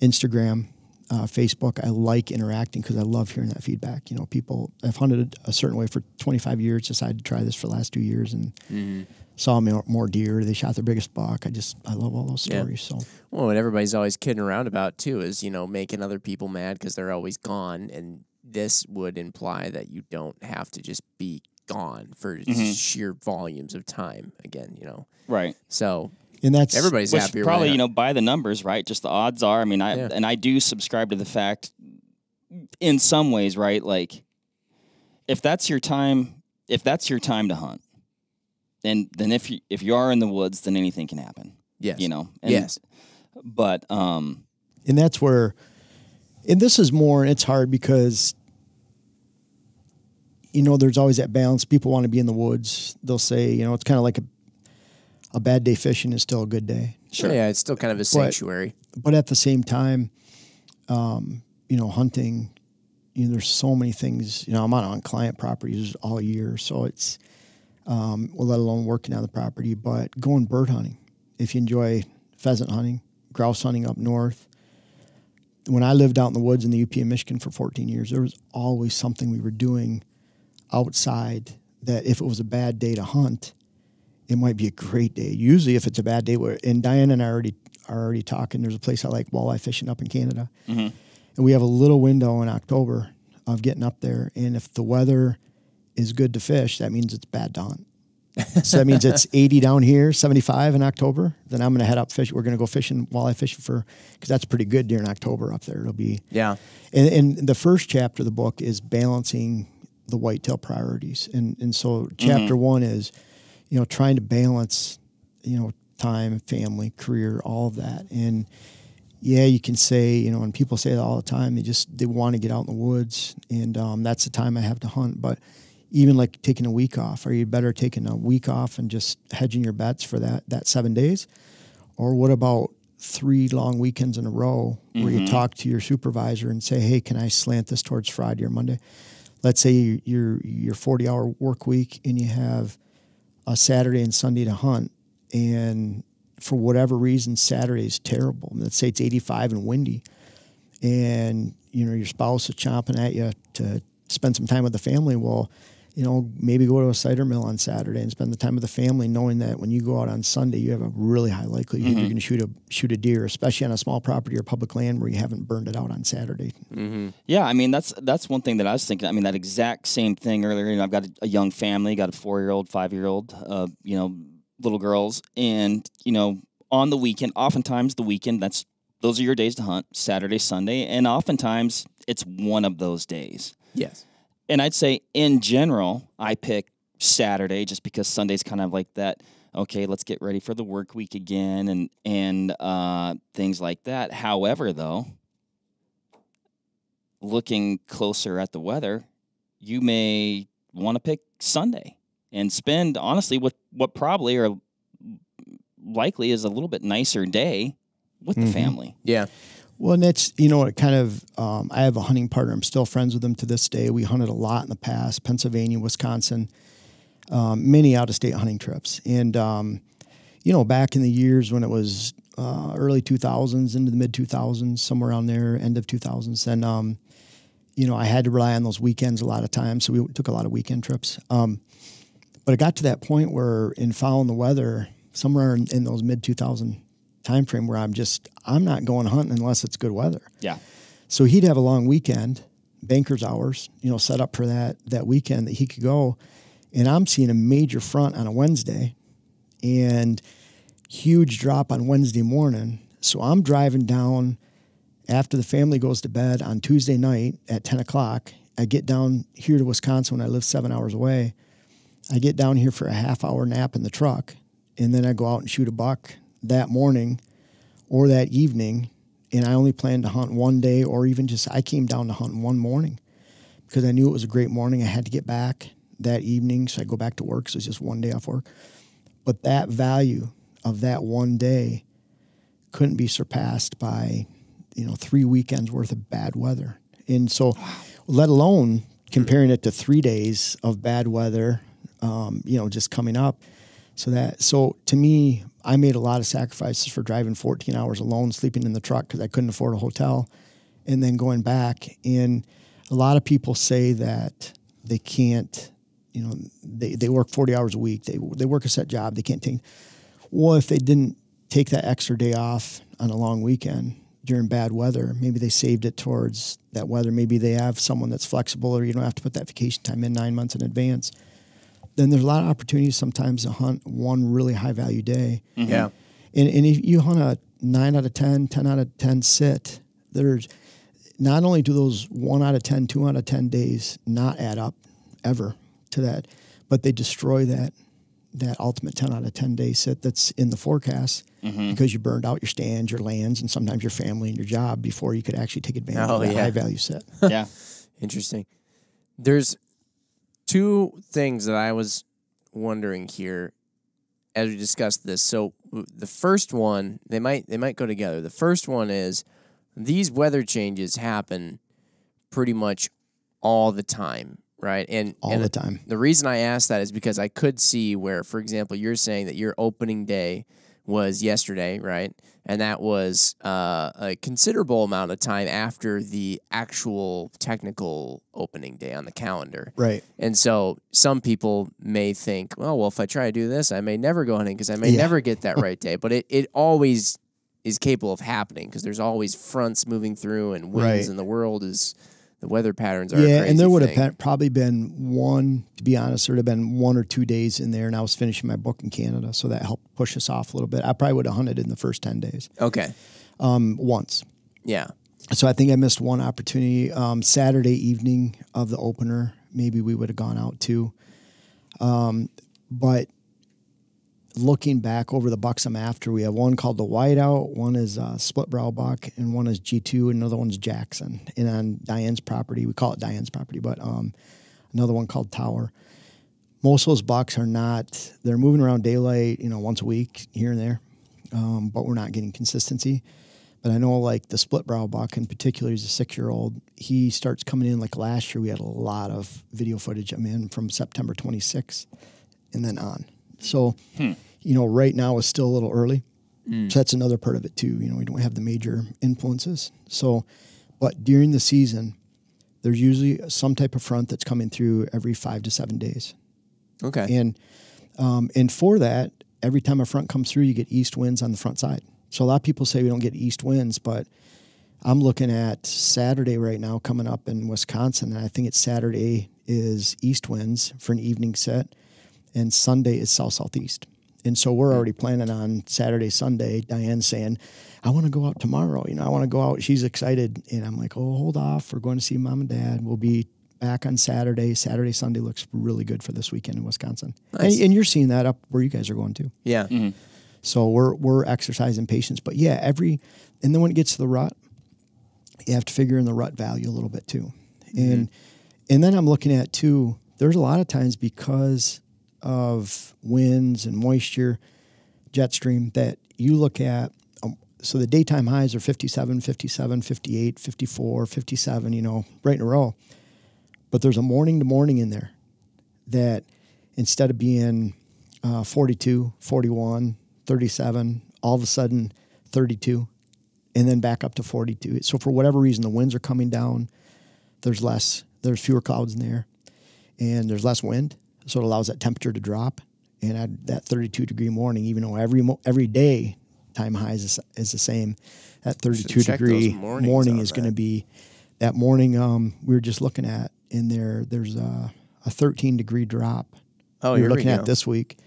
Instagram. Uh, Facebook. I like interacting because I love hearing that feedback. You know, people have hunted a certain way for twenty-five years, decided to try this for the last two years and mm-hmm. saw more deer. They shot their biggest buck. I just, I love all those stories. Yeah. So, well, what everybody's always kidding around about too is, you know, making other people mad because they're always gone. And this would imply that you don't have to just be gone for mm-hmm. sheer volumes of time again, you know? Right. So, and that's everybody's happier. Probably, right, you know, by the numbers, right? Just the odds are. I mean, I yeah. and I do subscribe to the fact, in some ways, right? Like, if that's your time, if that's your time to hunt, and then if you if you are in the woods, then anything can happen. Yes, you know. And, yes, but um, and that's where, and this is more. It's hard because, you know, there's always that balance. People want to be in the woods. They'll say, you know, it's kind of like a. A bad day fishing is still a good day. Sure. Yeah, it's still kind of a sanctuary. But, but at the same time, um, you know, hunting, you know, there's so many things. You know, I'm out on client properties all year, so it's, um, well, let alone working on the property. But going bird hunting, if you enjoy pheasant hunting, grouse hunting up north. When I lived out in the woods in the U P of Michigan for fourteen years, there was always something we were doing outside that if it was a bad day to hunt, it might be a great day. Usually if it's a bad day, we're, and Diane and I already, are already talking, there's a place I like walleye fishing up in Canada. Mm-hmm. And we have a little window in October of getting up there. And if the weather is good to fish, that means it's bad to hunt. So that means it's eighty down here, seventy-five in October. Then I'm going to head up fish. We're going to go fishing, walleye fishing for, because that's pretty good during October up there. It'll be. Yeah. And, and the first chapter of the book is balancing the whitetail priorities. And, and so chapter mm-hmm. one is, you know, trying to balance, you know, time, family, career, all of that. And yeah, you can say, you know, and people say that all the time, they just, they want to get out in the woods and um, that's the time I have to hunt. But even like taking a week off, are you better taking a week off and just hedging your bets for that, that seven days? Or what about three long weekends in a row where mm-hmm. you talk to your supervisor and say, hey, can I slant this towards Friday or Monday? Let's say you're, you're forty hour work week and you have a Saturday and Sunday to hunt, and for whatever reason Saturday is terrible. Let's say it's eighty-five and windy, and you know your spouse is chomping at you to spend some time with the family. Well, you know, maybe go to a cider mill on Saturday and spend the time with the family, knowing that when you go out on Sunday, you have a really high likelihood mm-hmm. you're going to shoot a shoot a deer, especially on a small property or public land where you haven't burned it out on Saturday. Mm-hmm. Yeah, I mean, that's that's one thing that I was thinking. I mean, that exact same thing earlier. You know, I've got a, a young family, got a four-year-old, five-year-old, uh, you know, little girls. And, you know, on the weekend, oftentimes the weekend, that's those are your days to hunt, Saturday, Sunday. And oftentimes it's one of those days. Yes. And I'd say, in general, I pick Saturday just because Sunday's kind of like that, okay, let's get ready for the work week again and, and uh, things like that. However, though, looking closer at the weather, you may want to pick Sunday and spend, honestly, what, what probably or likely is a little bit nicer day with mm-hmm. the family. Yeah. Well, and that's, you know, it kind of, um, I have a hunting partner. I'm still friends with him to this day. We hunted a lot in the past, Pennsylvania, Wisconsin, um, many out-of-state hunting trips. And, um, you know, back in the years when it was uh, early two thousands into the mid two thousands, somewhere around there, end of two thousands, then, um, you know, I had to rely on those weekends a lot of times. So we took a lot of weekend trips. Um, but it got to that point where in following the weather, somewhere in, in those mid two thousand time frame where I'm just, I'm not going hunting unless it's good weather. Yeah. So he'd have a long weekend, banker's hours, you know, set up for that, that weekend that he could go. And I'm seeing a major front on a Wednesday and huge drop on Wednesday morning. So I'm driving down after the family goes to bed on Tuesday night at ten o'clock. I get down here to Wisconsin when I live seven hours away. I get down here for a half hour nap in the truck. And then I go out and shoot a buck that morning or that evening, and I only planned to hunt one day, or even just I came down to hunt one morning because I knew it was a great morning. I had to get back that evening, so I go back to work, so it's just one day off work. But that value of that one day couldn't be surpassed by, you know, three weekends worth of bad weather. And so, let alone comparing it to three days of bad weather, um, you know, just coming up. So that, so to me, I made a lot of sacrifices for driving fourteen hours alone, sleeping in the truck because I couldn't afford a hotel, and then going back. And a lot of people say that they can't, you know, they, they work forty hours a week. They, they work a set job. They can't take, well, if they didn't take that extra day off on a long weekend during bad weather, maybe they saved it towards that weather. Maybe they have someone that's flexible, or you don't have to put that vacation time in nine months in advance. Then there's a lot of opportunities sometimes to hunt one really high-value day. Mm-hmm. Yeah. And, and if you hunt a nine out of ten, ten out of ten sit, there's not only do those one out of ten, two out of ten days not add up ever to that, but they destroy that that ultimate ten out of ten day sit that's in the forecast mm-hmm. because you burned out your stands, your lands, and sometimes your family and your job before you could actually take advantage oh, of that yeah. high-value sit. Yeah. Interesting. There's two things that I was wondering here as we discussed this. So the first one, they might they might go together. The first one is these weather changes happen pretty much all the time, right? And all and the time. The reason I asked that is because I could see where, for example, you're saying that your opening day was yesterday, right? And that was uh, a considerable amount of time after the actual technical opening day on the calendar. Right. And so some people may think, well, well, if I try to do this, I may never go hunting because I may yeah. never get that right day. But it, it always is capable of happening because there's always fronts moving through and winds right. and the world is, the weather patterns are yeah, a crazy and there would have probably been one, to be honest, there would have been one or two days in there, and I was finishing my book in Canada, so that helped push us off a little bit. I probably would have hunted in the first ten days. Okay. Um, once. Yeah. So I think I missed one opportunity. Um, Saturday evening of the opener, maybe we would have gone out too. Um, but looking back over the bucks I'm after, we have one called the Whiteout, one is uh, Split Brow Buck, and one is G two, and another one's Jackson. And on Diane's property, we call it Diane's property, but um, another one called Tower. Most of those bucks are not, they're moving around daylight, you know, once a week here and there, um, but we're not getting consistency. But I know like the Split Brow Buck in particular, he's a six-year-old. He starts coming in like last year. We had a lot of video footage of him from September twenty-sixth and then on. So, hmm. you know, right now is still a little early. Mm. So that's another part of it, too. You know, we don't have the major influences. So, but during the season, there's usually some type of front that's coming through every five to seven days. Okay. And um, and for that, every time a front comes through, you get east winds on the front side. So a lot of people say we don't get east winds, but I'm looking at Saturday right now coming up in Wisconsin, and I think it's Saturday is east winds for an evening set, and Sunday is south-southeast. And so we're already planning on Saturday, Sunday. Diane's saying, I want to go out tomorrow. You know, I want to go out. She's excited. And I'm like, oh, hold off. We're going to see mom and dad. We'll be back on Saturday. Saturday, Sunday looks really good for this weekend in Wisconsin. Nice. And, and you're seeing that up where you guys are going to. Yeah. Mm-hmm. So we're, we're exercising patience. But yeah, every, and then when it gets to the rut, you have to figure in the rut value a little bit too. Mm-hmm. And, and then I'm looking at too, there's a lot of times because of winds and moisture, jet stream, that you look at. Um, so the daytime highs are fifty-seven, fifty-seven, fifty-eight, fifty-four, fifty-seven, you know, right in a row. But there's a morning to morning in there that instead of being uh, forty-two, forty-one, thirty-seven, all of a sudden thirty-two, and then back up to forty-two. So for whatever reason, the winds are coming down. There's less, there's fewer clouds in there, and there's less wind. So it allows that temperature to drop. And I, that thirty-two degree morning, even though every every day time high is, is the same, that thirty-two degree morning is going to be that morning. Um, we were just looking at in there. There's a, a thirteen degree drop. Oh, we you're looking we at this week.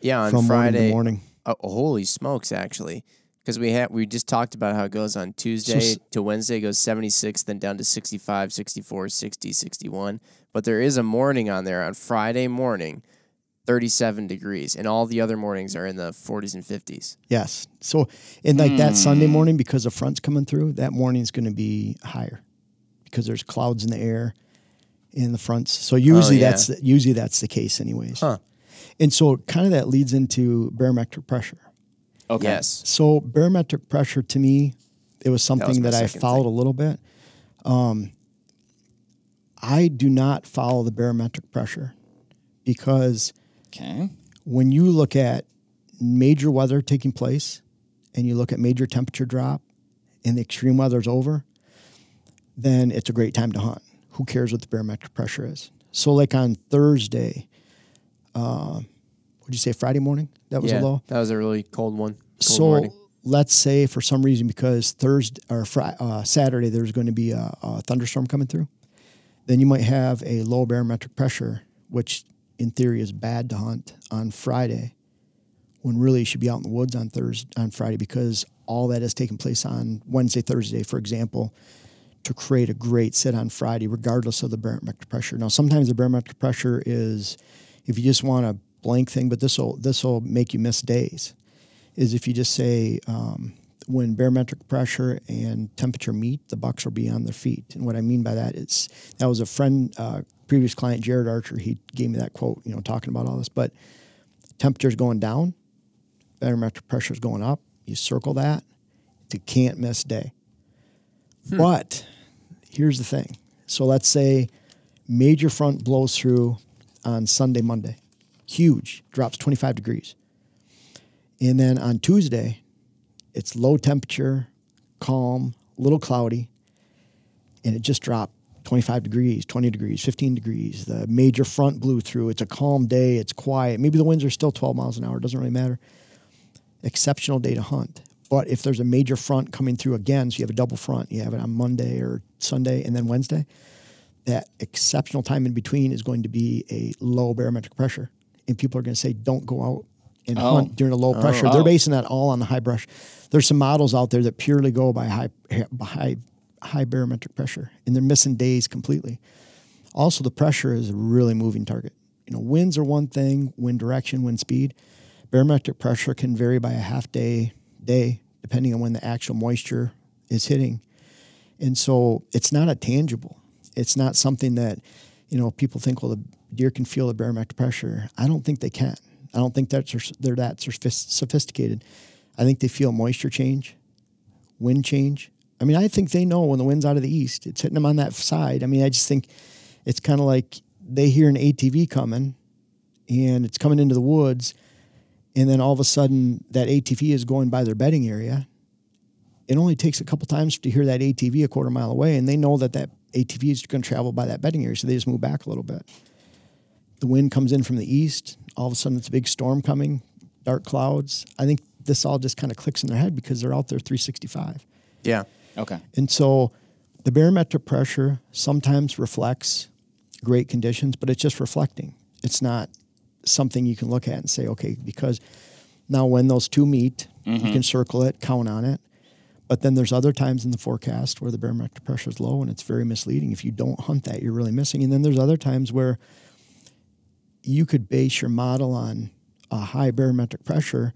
Yeah, on from Friday morning. morning. Oh, holy smokes! Actually, because we had we just talked about how it goes on Tuesday so, to Wednesday goes seventy-six, then down to sixty-five, sixty-four, sixty, sixty-one. But there is a morning on there on Friday morning, thirty-seven degrees, and all the other mornings are in the forties and fifties. Yes. So, and like mm. that Sunday morning, because the front's coming through, that morning's going to be higher because there's clouds in the air in the fronts. So usually oh, yeah. that's usually that's the case, anyways. Huh. And so, kind of that leads into barometric pressure. Okay. Yes. So barometric pressure to me, it was something that, was that I followed thing. a little bit. Um. I do not follow the barometric pressure because okay. when you look at major weather taking place and you look at major temperature drop and the extreme weather is over, then it's a great time to hunt. Who cares what the barometric pressure is? So like on Thursday, uh, what'd you say, Friday morning? That was yeah, a low? That was a really cold one. Cold so morning. Let's say for some reason because Thursday or Friday, uh, Saturday there's going to be a, a thunderstorm coming through. Then you might have a low barometric pressure, which in theory is bad to hunt on Friday, when really you should be out in the woods on Thursday, on Friday, because all that has taken place on Wednesday, Thursday, for example, to create a great sit on Friday, regardless of the barometric pressure. Now, sometimes the barometric pressure is, if you just want a blank thing, but this will this will make you miss days, is if you just say um, when barometric pressure and temperature meet, the bucks will be on their feet. And what I mean by that is, that was a friend, uh, previous client, Jared Archer, he gave me that quote, you know, talking about all this. But temperature's going down, barometric pressure's going up. You circle that, it's a can't miss day. Hmm. But here's the thing. So let's say major front blows through on Sunday, Monday. Huge, drops twenty-five degrees. And then on Tuesday, it's low temperature, calm, a little cloudy, and it just dropped twenty-five degrees, twenty degrees, fifteen degrees. The major front blew through. It's a calm day. It's quiet. Maybe the winds are still twelve miles an hour. It doesn't really matter. Exceptional day to hunt. But if there's a major front coming through again, so you have a double front, you have it on Monday or Sunday and then Wednesday, that exceptional time in between is going to be a low barometric pressure. And people are going to say, don't go out and oh. hunt during a low pressure. Oh, oh. They're basing that all on the high brush. There's some models out there that purely go by high, high, high barometric pressure, and they're missing days completely. Also, the pressure is a really moving target. You know, winds are one thing, wind direction, wind speed. Barometric pressure can vary by a half day, day, depending on when the actual moisture is hitting. And so it's not a tangible. It's not something that, you know, people think, well, the deer can feel the barometric pressure. I don't think they can. I don't think that's, they're that sophisticated. I think they feel moisture change, wind change. I mean, I think they know when the wind's out of the east. It's hitting them on that side. I mean, I just think it's kind of like they hear an A T V coming, and it's coming into the woods, and then all of a sudden that A T V is going by their bedding area, it only takes a couple times to hear that A T V a quarter mile away, and they know that that A T V is going to travel by that bedding area, so they just move back a little bit. The wind comes in from the east. All of a sudden, it's a big storm coming, dark clouds. I think this all just kind of clicks in their head because they're out there three sixty-five. Yeah, okay. And so the barometric pressure sometimes reflects great conditions, but it's just reflecting. It's not something you can look at and say, okay, because now when those two meet, mm-hmm. you can circle it, count on it. But then there's other times in the forecast where the barometric pressure is low and it's very misleading. If you don't hunt that, you're really missing. And then there's other times where you could base your model on a high barometric pressure.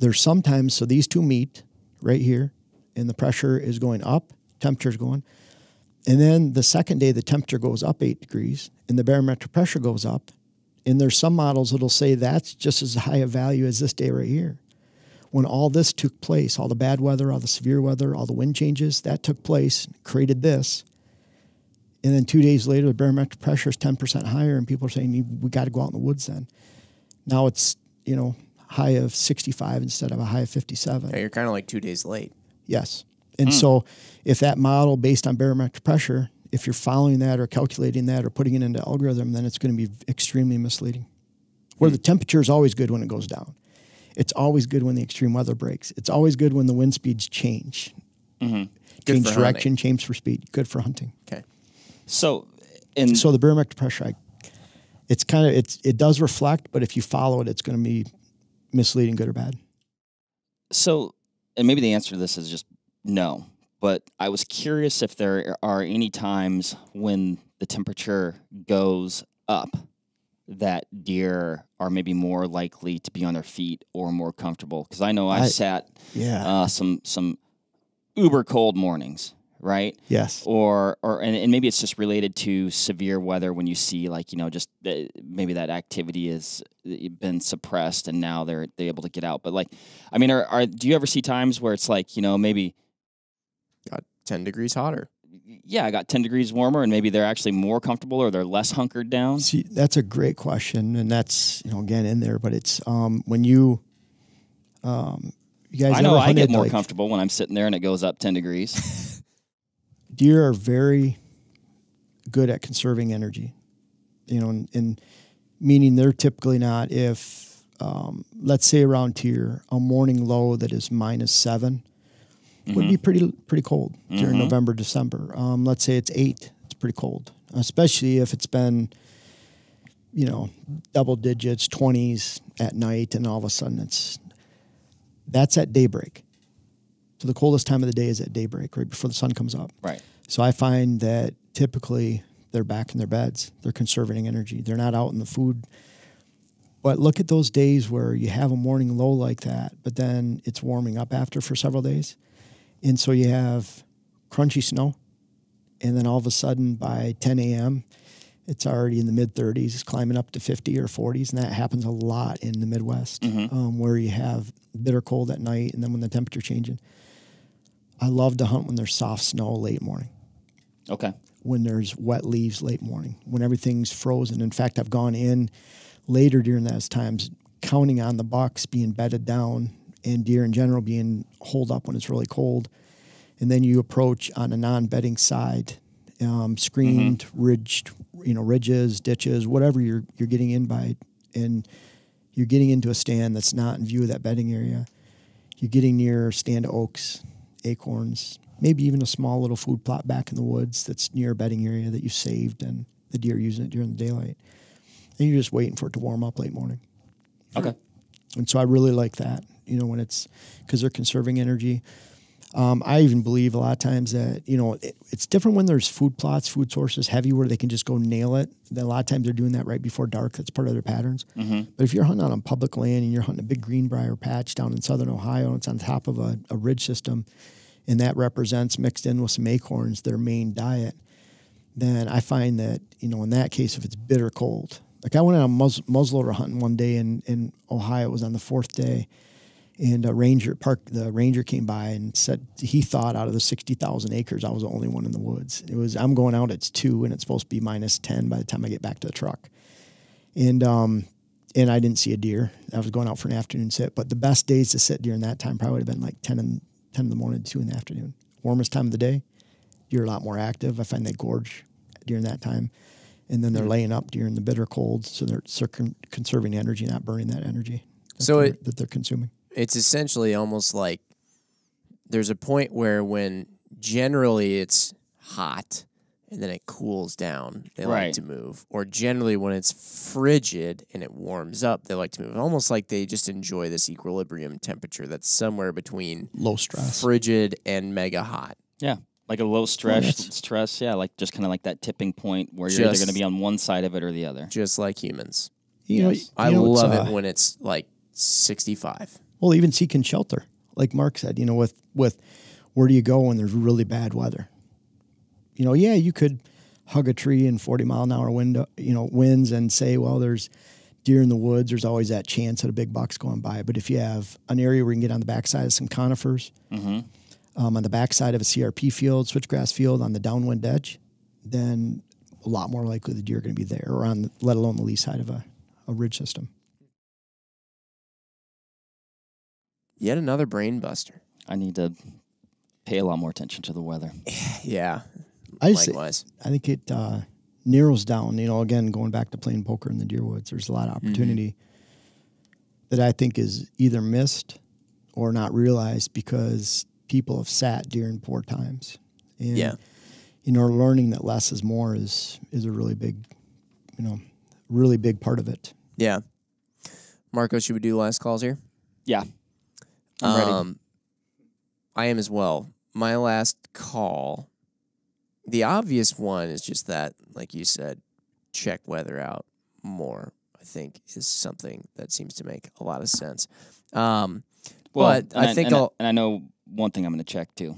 There's sometimes, so these two meet right here, and the pressure is going up, temperature's going. And then the second day, the temperature goes up eight degrees, and the barometric pressure goes up. And there's some models that'll say that's just as high a value as this day right here. When all this took place, all the bad weather, all the severe weather, all the wind changes, that took place, created this. And then two days later, the barometric pressure is ten percent higher, and people are saying, we got to go out in the woods then. Now it's, you know, high of sixty-five instead of a high of fifty-seven. Yeah, you're kind of like two days late. Yes. And mm. so if that model based on barometric pressure, if you're following that or calculating that or putting it into algorithm, then it's going to be extremely misleading. Where mm. the temperature is always good when it goes down. It's always good when the extreme weather breaks. It's always good when the wind speeds change. Mm-hmm. Change direction, hunting. Change for speed. Good for hunting. Okay. So, and so the barometric pressure, I, it's kind of, it's, it does reflect, but if you follow it, it's going to be misleading, good or bad. So, and maybe the answer to this is just no, but I was curious if there are any times when the temperature goes up that deer are maybe more likely to be on their feet or more comfortable. Because I know I, I sat yeah. uh, some some uber cold mornings, right? Yes. Or, or and, and maybe it's just related to severe weather when you see, like, you know, just the, maybe that activity has been suppressed and now they're, they're able to get out. But, like, I mean, are, are do you ever see times where it's like, you know, maybe got ten degrees hotter? Yeah, I got ten degrees warmer, and maybe they're actually more comfortable or they're less hunkered down. See, that's a great question. And that's, you know, again, in there, but it's, um, when you, um, you guys, I know I get more like, comfortable when I'm sitting there and it goes up ten degrees. Deer are very good at conserving energy, you know, and, and meaning they're typically not, if, um, let's say around here, a morning low that is minus seven, would mm-hmm. be pretty pretty cold during mm-hmm. November, December. Um, let's say it's eight. It's pretty cold, especially if it's been, you know, double digits, twenties at night, and all of a sudden it's, that's at daybreak. So the coldest time of the day is at daybreak, right before the sun comes up. Right. So I find that typically they're back in their beds. They're conserving energy. They're not out in the food. But look at those days where you have a morning low like that, but then it's warming up after for several days. And so you have crunchy snow, and then all of a sudden by ten a m, it's already in the mid thirties, it's climbing up to fifty or forties, and that happens a lot in the Midwest, mm-hmm. um, where you have bitter cold at night, and then when the temperature changes. I love to hunt when there's soft snow late morning. Okay. When there's wet leaves late morning, when everything's frozen. In fact, I've gone in later during those times, counting on the bucks being bedded down, and deer in general being holed up when it's really cold. And then you approach on a non-bedding side, um, screened, mm-hmm. ridged, you know, ridges, ditches, whatever you're, you're getting in by, and you're getting into a stand that's not in view of that bedding area. You're getting near stand oaks, acorns, maybe even a small little food plot back in the woods that's near a bedding area that you saved and the deer using it during the daylight. And you're just waiting for it to warm up late morning. Okay. And so I really like that. You know, when it's, because they're conserving energy. Um, I even believe a lot of times that, you know, it, it's different when there's food plots, food sources heavy where they can just go nail it. Then a lot of times they're doing that right before dark. That's part of their patterns. Mm-hmm. But if you're hunting on public land and you're hunting a big greenbrier patch down in southern Ohio and it's on top of a, a ridge system, and that represents, mixed in with some acorns, their main diet, then I find that, you know, in that case, if it's bitter cold. Like I went on a mus muzzleloader hunting one day in, in Ohio. It was on the fourth day. And a ranger park, the ranger came by and said he thought out of the sixty thousand acres, I was the only one in the woods. It was, I'm going out, it's two, and it's supposed to be minus ten by the time I get back to the truck. And, um, and I didn't see a deer. I was going out for an afternoon sit, but the best days to sit during that time probably would have been like 10 and ten in the morning, two in the afternoon. Warmest time of the day, you're a lot more active. I find they gorge during that time. And then they're laying up during the bitter cold, so they're circum- conserving energy, not burning that energy that, so they're, it, that they're consuming. It's essentially almost like there's a point where when generally it's hot and then it cools down, they right. like to move. Or generally when it's frigid and it warms up, they like to move. Almost like they just enjoy this equilibrium temperature that's somewhere between low stress, frigid, and mega hot. Yeah. Like a low stress, oh, stress, yeah, like just kind of like that tipping point where you're just, either going to be on one side of it or the other. Just like humans. You yes. know, I you know, love uh, it when it's like sixty-five. Well, even seeking shelter, like Mark said, you know, with, with where do you go when there's really bad weather? You know, yeah, you could hug a tree in forty mile an hour wind, you know, winds and say, well, there's deer in the woods. There's always that chance at a big buck's going by. But if you have an area where you can get on the backside of some conifers, mm-hmm. Um, on the backside of a C R P field, switchgrass field, on the downwind edge, then a lot more likely the deer are going to be there, or on, the, let alone the lee side of a, a ridge system. Yet another brain buster. I need to pay a lot more attention to the weather. Yeah, I likewise. Say, I think it uh, narrows down. You know, again, going back to playing poker in the deer woods, there's a lot of opportunity mm-hmm. that I think is either missed or not realized because people have sat during poor times, and yeah. you know, learning that less is more is is a really big, you know, really big part of it. Yeah, Marco, should we do last calls here? Yeah, I'm ready. Um, I am as well. My last call, the obvious one is just that, like you said, check weather out more. I think is something that seems to make a lot of sense. Um, well, but I, I think, and I'll, and I know. One thing I'm going to check, too.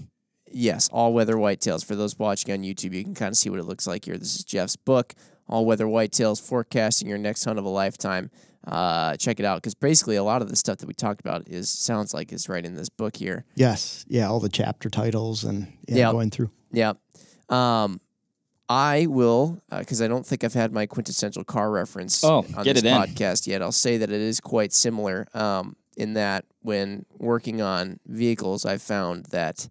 Yes, All Weather Whitetails. For those watching on YouTube, you can kind of see what it looks like here. This is Jeff's book, All Weather Whitetails, Forecasting Your Next Hunt of a Lifetime. Uh, check it out, because basically a lot of the stuff that we talked about is sounds like it's right in this book here. Yes, yeah, all the chapter titles and yeah, yep. going through. Yeah. Um, I will, because uh, I don't think I've had my quintessential car reference oh, on this podcast in. yet. I'll say that it is quite similar. Um in that when working on vehicles, I found that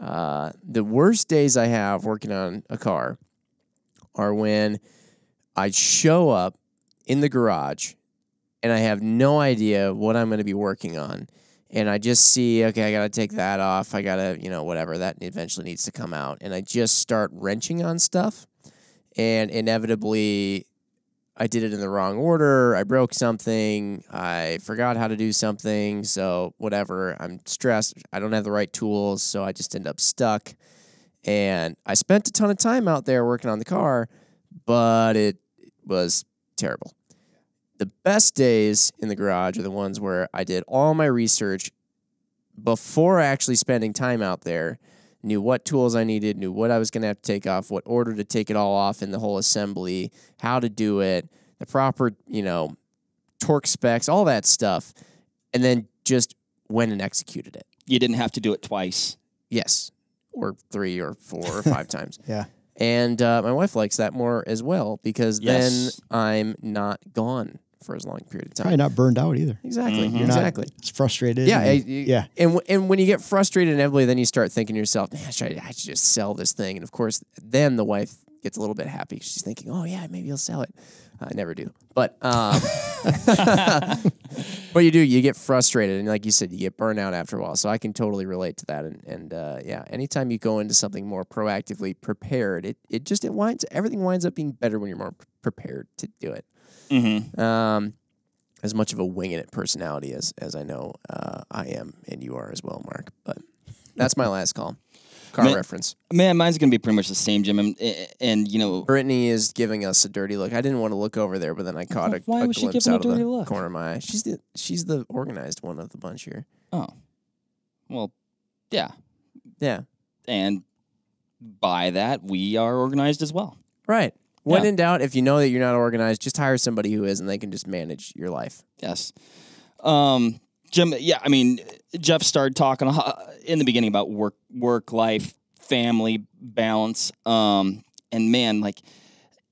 uh, the worst days I have working on a car are when I show up in the garage and I have no idea what I'm going to be working on. And I just see, okay, I got to take that off. I got to, you know, whatever. That eventually needs to come out. And I just start wrenching on stuff. And inevitably, I did it in the wrong order, I broke something, I forgot how to do something, so whatever, I'm stressed, I don't have the right tools, so I just end up stuck. And I spent a ton of time out there working on the car, but it was terrible. The best days in the garage are the ones where I did all my research before actually spending time out there, knew what tools I needed, knew what I was going to have to take off, what order to take it all off in the whole assembly, how to do it, the proper, you know, torque specs, all that stuff, and then just went and executed it. You didn't have to do it twice. Yes, or three or four or five times. Yeah. And uh, my wife likes that more as well, because yes. then I'm not gone for as long a period of time. Probably not burned out either. Exactly. Mm-hmm. You're exactly. Not, it's frustrated. Yeah. And, I, yeah. And, w and when you get frustrated inevitably, then you start thinking to yourself, man, should I, I should just sell this thing. And of course, then the wife gets a little bit happy. She's thinking, oh yeah, maybe I'll sell it. I never do. But, um, but you do, you get frustrated. And like you said, you get burned out after a while. So I can totally relate to that. And, and uh, yeah, anytime you go into something more proactively prepared, it, it just, it winds, everything winds up being better when you're more prepared to do it. Mm-hmm. Um, as much of a winging it personality as as I know uh, I am, and you are as well, Mark. But that's my last call. Car man, reference. Man, mine's gonna be pretty much the same, Jim. And, and you know, Brittany is giving us a dirty look. I didn't want to look over there, but then I caught well, a, a glimpse out a of the look? corner of my eye. She's the she's the organized one of the bunch here. Oh, well, yeah, yeah. And by that, we are organized as well, right? When yeah. in doubt, if you know that you're not organized, just hire somebody who is, and they can just manage your life. Yes. Um, Jim, yeah, I mean, Jeff started talking in the beginning about work, work life, family balance. Um, and, man, like,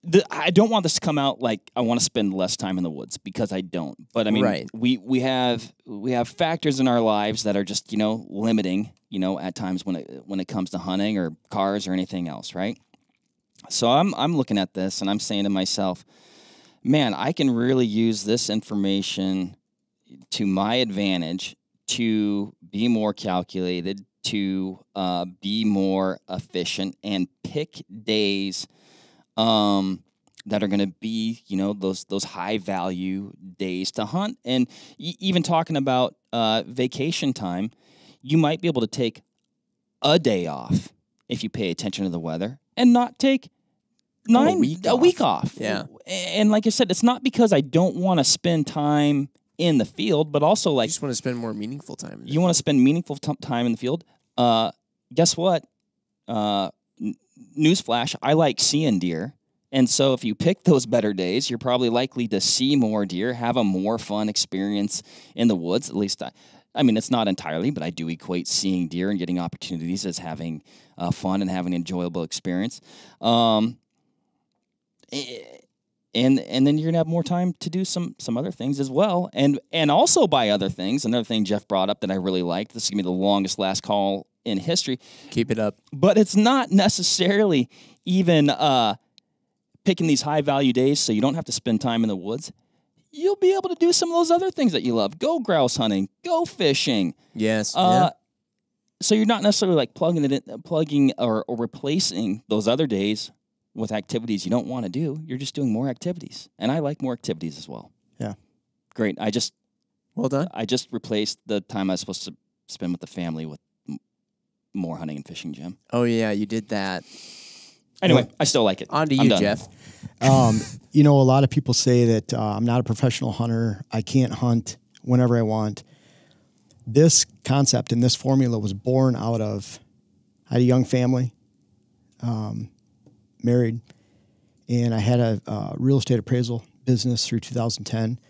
the, I don't want this to come out like I want to spend less time in the woods, because I don't. But I mean, right. we we have we have factors in our lives that are just, you know, limiting, you know, at times when it when it comes to hunting or cars or anything else, right? So I'm I'm looking at this and I'm saying to myself, man, I can really use this information to my advantage to be more calculated, to uh, be more efficient, and pick days Um, that are going to be, you know, those those high value days to hunt. And y even talking about uh, vacation time, you might be able to take a day off if you pay attention to the weather, and not take nine a week, a off. week off. Yeah. And like I said, it's not because I don't want to spend time in the field, but also like you just want to spend more meaningful time. You want to spend meaningful t time in the field. Uh, guess what? Uh, Newsflash, I like seeing deer. And so if you pick those better days, you're probably likely to see more deer, have a more fun experience in the woods. At least, I, I mean, it's not entirely, but I do equate seeing deer and getting opportunities as having uh, fun and having an enjoyable experience. Um, and and then you're going to have more time to do some some other things as well. And, and also buy other things. Another thing Jeff brought up that I really liked, this is going to be the longest last call in history. Keep it up. But it's not necessarily even uh, picking these high-value days so you don't have to spend time in the woods. You'll be able to do some of those other things that you love. Go grouse hunting. Go fishing. Yes. Uh, yeah. So you're not necessarily like plugging it in, plugging or, or replacing those other days with activities you don't want to do. You're just doing more activities. And I like more activities as well. Yeah. Great. I just... Well done. I just replaced the time I was supposed to spend with the family with more hunting and fishing, Jim. Oh yeah, you did that. Anyway, well, I still like it. On to you, Jeff. Um, you know, a lot of people say that uh, I'm not a professional hunter. I can't hunt whenever I want. This concept and this formula was born out of, I had a young family, um, married, and I had a uh, real estate appraisal business through two thousand ten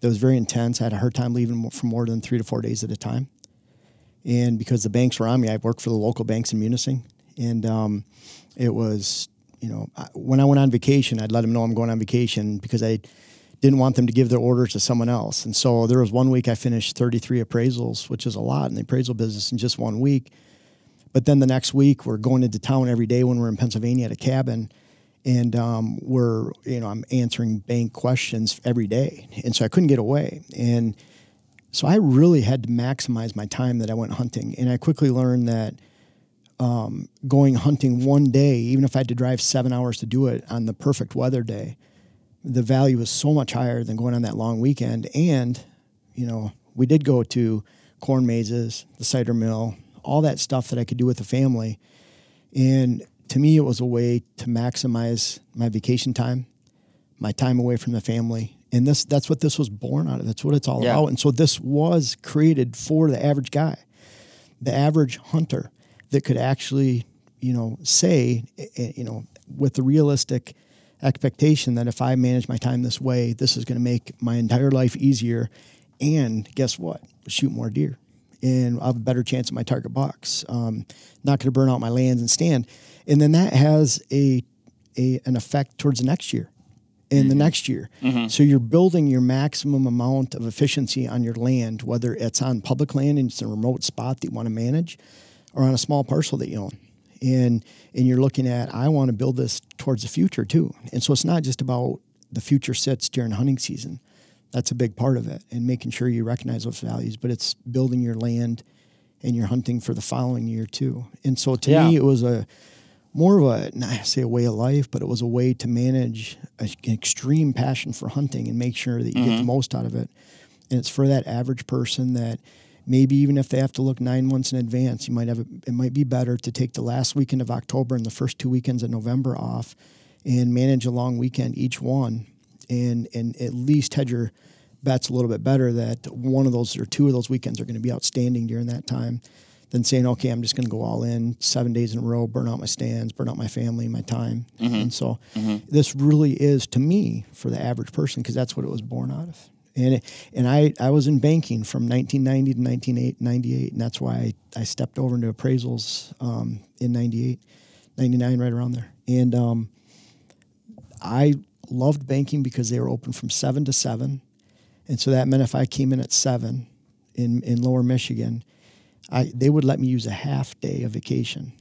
that was very intense. I had a hard time leaving for more than three to four days at a time. And because the banks were on me, I worked for the local banks in Munising. And um, it was, you know, I, when I went on vacation, I'd let them know I'm going on vacation because I didn't want them to give their orders to someone else. And so there was one week I finished thirty-three appraisals, which is a lot in the appraisal business in just one week. But then the next week we're going into town every day when we're in Pennsylvania at a cabin. And um, we're, you know, I'm answering bank questions every day. And so I couldn't get away. And so I really had to maximize my time that I went hunting. And I quickly learned that um, going hunting one day, even if I had to drive seven hours to do it on the perfect weather day, the value was so much higher than going on that long weekend. And, you know, we did go to corn mazes, the cider mill, all that stuff that I could do with the family. And to me, it was a way to maximize my vacation time, my time away from the family. And this, that's what this was born out of. That's what it's all yeah. about. And so this was created for the average guy, the average hunter that could actually, you know, say, you know, with the realistic expectation that if I manage my time this way, this is going to make my entire life easier. And guess what? Shoot more deer. And I'll have a better chance at my target bucks. Um, not going to burn out my lands and stand. And then that has a, a an effect towards the next year. In the next year. Mm-hmm. So you're building your maximum amount of efficiency on your land, whether it's on public land and it's a remote spot that you want to manage, or on a small parcel that you own. And, and you're looking at, I want to build this towards the future too. And so it's not just about the future sits during hunting season. That's a big part of it, and making sure you recognize those values, but it's building your land and your hunting for the following year too. And so to yeah. me, it was a, more of a, not to say a way of life, but it was a way to manage a, an extreme passion for hunting and make sure that you mm-hmm. get the most out of it. And it's for that average person that maybe even if they have to look nine months in advance, you might have a, it might be better to take the last weekend of October and the first two weekends of November off and manage a long weekend each one, and, and at least hedge your bets a little bit better that one of those or two of those weekends are going to be outstanding during that time, than saying, okay, I'm just going to go all in seven days in a row, burn out my stands, burn out my family, my time. Mm-hmm. And so mm-hmm. this really is, to me, for the average person, because that's what it was born out of. And it, and I, I was in banking from nineteen ninety to nineteen ninety-eight, and that's why I, I stepped over into appraisals um, in ninety-eight, ninety-nine, right around there. And um, I loved banking because they were open from seven to seven. And so that meant if I came in at seven in, in lower Michigan, I, they would let me use a half day of vacation,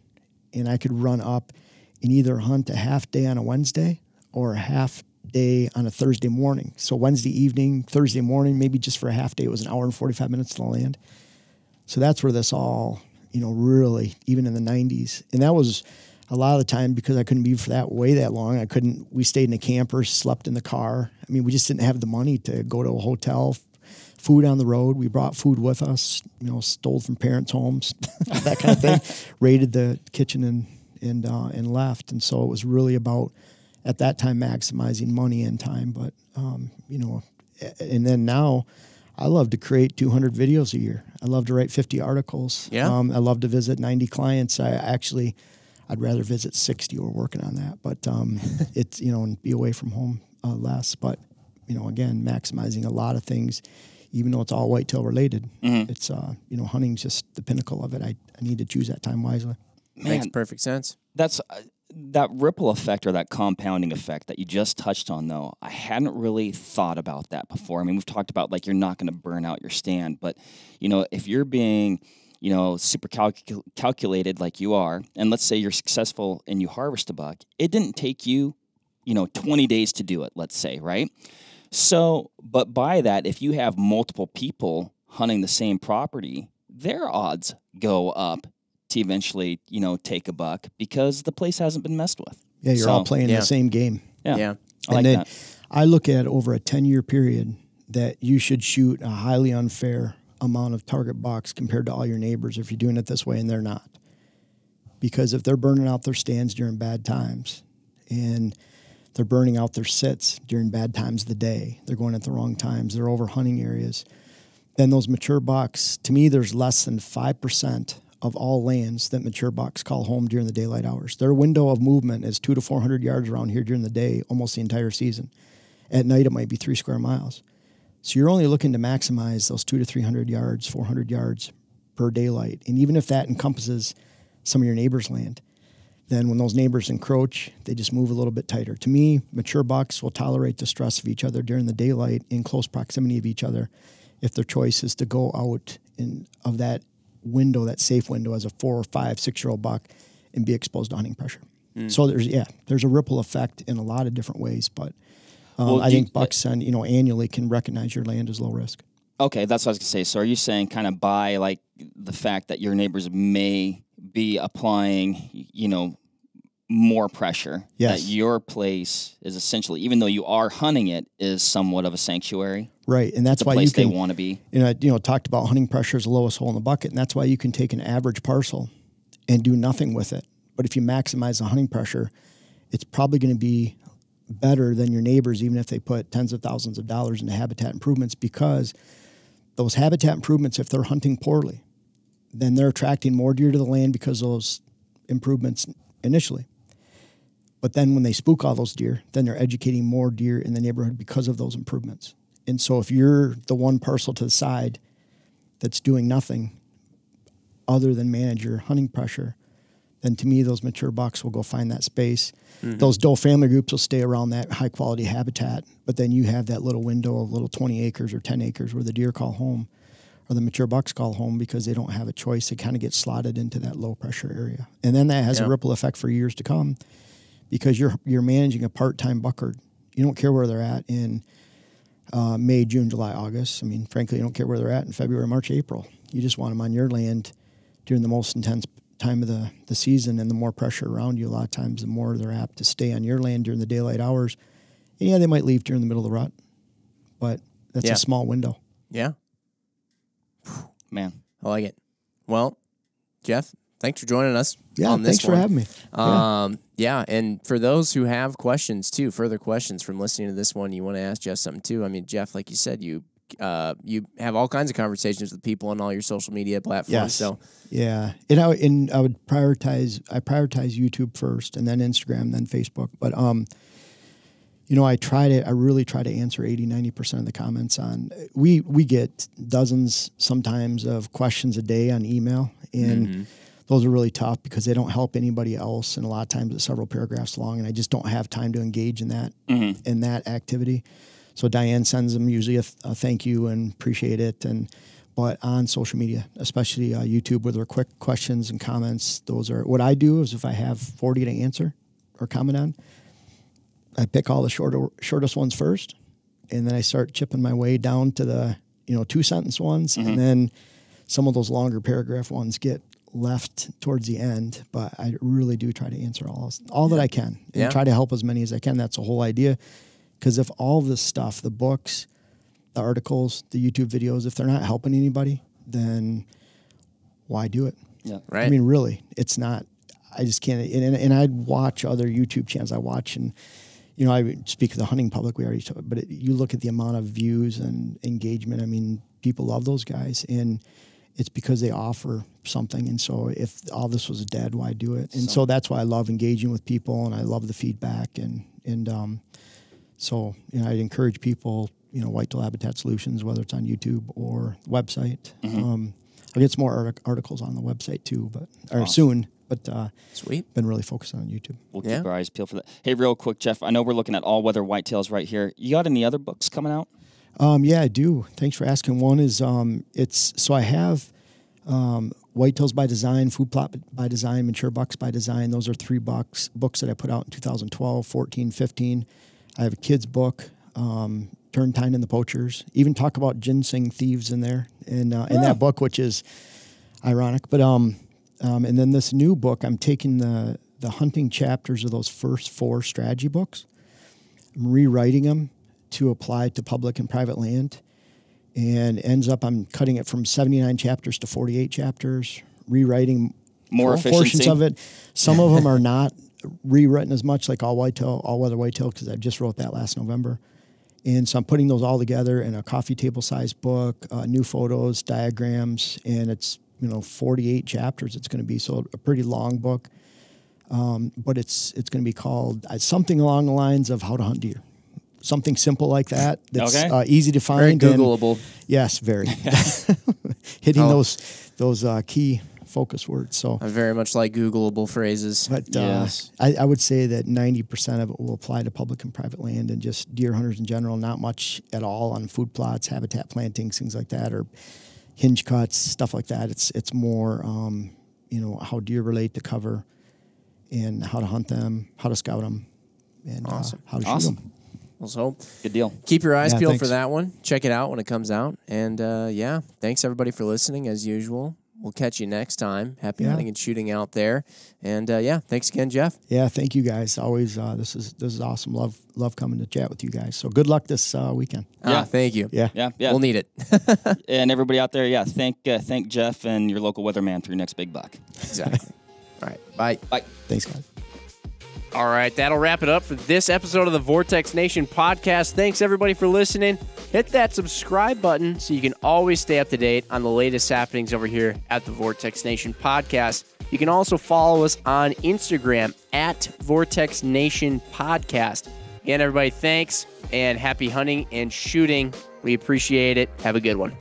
and I could run up and either hunt a half day on a Wednesday or a half day on a Thursday morning. So Wednesday evening, Thursday morning, maybe just for a half day, it was an hour and forty-five minutes to land. So that's where this all, you know, really, even in the nineties. And that was a lot of the time because I couldn't be for that way that long. I couldn't, we stayed in a camper, slept in the car. I mean, we just didn't have the money to go to a hotel, food on the road. We brought food with us, you know, stole from parents' homes, that kind of thing, raided the kitchen and, and, uh, and left. And so it was really about, at that time, maximizing money and time. But, um, you know, and then now I love to create two hundred videos a year. I love to write fifty articles. Yeah. Um, I love to visit ninety clients. I actually, I'd rather visit sixty. We're working on that. But um, it's, you know, and be away from home uh, less. But, you know, again, maximizing a lot of things, even though it's all whitetail related. Mm-hmm. It's, uh, you know, hunting's just the pinnacle of it. I, I need to choose that time wisely. Man, makes perfect sense. That's... Uh, that ripple effect or that compounding effect that you just touched on, though, I hadn't really thought about that before. I mean, we've talked about, like, you're not going to burn out your stand, but, you know, if you're being, you know, super calcul calculated like you are, and let's say you're successful and you harvest a buck, it didn't take you, you know, twenty days to do it, let's say, right? So, but by that, if you have multiple people hunting the same property, their odds go up to eventually, you know, take a buck because the place hasn't been messed with. Yeah, you're so, all playing yeah. the same game. Yeah, yeah. I and like then that. I look at over a ten-year period that you should shoot a highly unfair amount of target bucks compared to all your neighbors if you're doing it this way, and they're not. Because if they're burning out their stands during bad times, and they're burning out their sits during bad times of the day, they're going at the wrong times, they're over hunting areas, then those mature bucks, to me, there's less than five percent of all lands that mature bucks call home during the daylight hours. Their window of movement is two to four hundred yards around here during the day, almost the entire season. At night, it might be three square miles. So you're only looking to maximize those two to three hundred yards, four hundred yards per daylight. And even if that encompasses some of your neighbor's land, then when those neighbors encroach, they just move a little bit tighter. To me, mature bucks will tolerate the stress of each other during the daylight in close proximity of each other if their choice is to go out in, of that window, that safe window, as a four or five, six-year-old buck and be exposed to hunting pressure. Mm. So there's, yeah, there's a ripple effect in a lot of different ways, but um, well, I think you, bucks, on, you know, annually can recognize your land as low risk. Okay, that's what I was going to say. So are you saying kind of by, like, the fact that your neighbors may be applying, you know, more pressure, yes, that your place is essentially, even though you are hunting it, is somewhat of a sanctuary? Right, and that's why you can, they want to be. You know, I, you know, talked about hunting pressure is the lowest hole in the bucket, and that's why you can take an average parcel and do nothing with it. But if you maximize the hunting pressure, it's probably going to be better than your neighbors, even if they put tens of thousands of dollars into habitat improvements, because those habitat improvements, if they're hunting poorly, then they're attracting more deer to the land because of those improvements initially. But then when they spook all those deer, then they're educating more deer in the neighborhood because of those improvements. And so if you're the one parcel to the side that's doing nothing other than manage your hunting pressure, then to me those mature bucks will go find that space. Mm-hmm. Those doe family groups will stay around that high-quality habitat, but then you have that little window of little twenty acres or ten acres where the deer call home or the mature bucks call home because they don't have a choice. They kind of get slotted into that low-pressure area. And then that has yeah. a ripple effect for years to come because you're, you're managing a part-time buck herd. You don't care where they're at in – Uh, May, June, July, August. I mean, frankly, you don't care where they're at in February, March, April. You just want them on your land during the most intense time of the, the season, and the more pressure around you, a lot of times, the more they're apt to stay on your land during the daylight hours. And yeah, they might leave during the middle of the rut, but that's yeah. a small window. Yeah. Man, I like it. Well, Jeff, thanks for joining us yeah, on this thanks one. for having me. Um, yeah. Yeah, and for those who have questions, too, further questions from listening to this one, you want to ask Jeff something, too. I mean, Jeff, like you said, you uh, you have all kinds of conversations with people on all your social media platforms. Yes. So. Yeah, and I, and I would prioritize, I prioritize YouTube first, and then Instagram, then Facebook. But, um, you know, I try to, I really try to answer eighty, ninety percent of the comments on, we, we get dozens sometimes of questions a day on email, and mm-hmm. those are really tough because they don't help anybody else. And a lot of times it's several paragraphs long and I just don't have time to engage in that, mm-hmm. in that activity. So Diane sends them usually a, th a thank you and appreciate it. And, but on social media, especially uh, YouTube, where there are quick questions and comments, those are what I do is if I have forty to answer or comment on, I pick all the shorter, shortest ones first. And then I start chipping my way down to the, you know, two sentence ones. Mm-hmm. And then some of those longer paragraph ones get left towards the end, but I really do try to answer all, all yeah. that I can and yeah. try to help as many as I can. That's the whole idea. Because if all this stuff, the books, the articles, the YouTube videos, if they're not helping anybody, then why do it? Yeah, right. I mean, really, it's not, I just can't. And, and, and I'd watch other YouTube channels I watch and, you know, I speak of the hunting public, we already talked, but it, you look at the amount of views and engagement. I mean, people love those guys and it's because they offer something. And so if all this was dead, why do it? And so, so that's why I love engaging with people and I love the feedback. And, and, um, so, you know, I'd encourage people, you know, Whitetail Habitat Solutions, whether it's on YouTube or website. Mm-hmm. um, I get some more artic articles on the website too, but or awesome. soon. But uh, sweet, been really focused on YouTube. We'll yeah. keep our eyes peeled for that. Hey, real quick, Jeff, I know we're looking at All Weather Whitetails right here. You got any other books coming out? Um, yeah, I do. Thanks for asking. One is um, it's so I have um, Whitetails by Design, Food Plot by Design, Mature Bucks by Design. Those are three bucks books that I put out in two thousand twelve, fourteen, fifteen. I have a kids book, um, Turn Tine and the Poachers. Even talk about ginseng thieves in there, and uh, yeah. in that book, which is ironic. But um, um, and then this new book, I'm taking the the hunting chapters of those first four strategy books, I'm rewriting them to apply to public and private land, and ends up I'm cutting it from seventy-nine chapters to forty-eight chapters, rewriting more portions of it. Some of them are not rewritten as much, like all whitetail, all weather whitetail, because I just wrote that last November, and so I'm putting those all together in a coffee table size book, uh, new photos, diagrams, and it's you know forty-eight chapters. It's going to be so a pretty long book, um, but it's it's going to be called uh, something along the lines of How to Hunt Deer, something simple like that. That's okay. uh, easy to find, very Googleable. And, yes, very hitting oh. those those uh, key. focus words. So I very much like Googleable phrases. But yes. uh, I, I would say that ninety percent of it will apply to public and private land and just deer hunters in general, not much at all on food plots, habitat plantings, things like that, or hinge cuts, stuff like that. It's, it's more, um, you know, how deer relate to cover and how to hunt them, how to scout them, and awesome. uh, how to awesome. shoot them. So good deal. Keep your eyes yeah, peeled thanks. for that one. Check it out when it comes out. And uh, yeah, thanks everybody for listening as usual. We'll catch you next time. Happy hunting yeah. and shooting out there. And, uh, yeah, thanks again, Jeff. Yeah, thank you guys. Always, uh, this is this is awesome. Love love coming to chat with you guys. So good luck this uh, weekend. Yeah, ah, thank you. Yeah. yeah, yeah, we'll need it. And everybody out there, yeah, thank uh, thank Jeff and your local weatherman for your next big buck. Exactly. All right, bye. Bye. Thanks, guys. All right, that'll wrap it up for this episode of the Vortex Nation podcast. Thanks, everybody, for listening. Hit that subscribe button so you can always stay up to date on the latest happenings over here at the Vortex Nation podcast. You can also follow us on Instagram at Vortex Nation podcast. Again, everybody, thanks, and happy hunting and shooting. We appreciate it. Have a good one.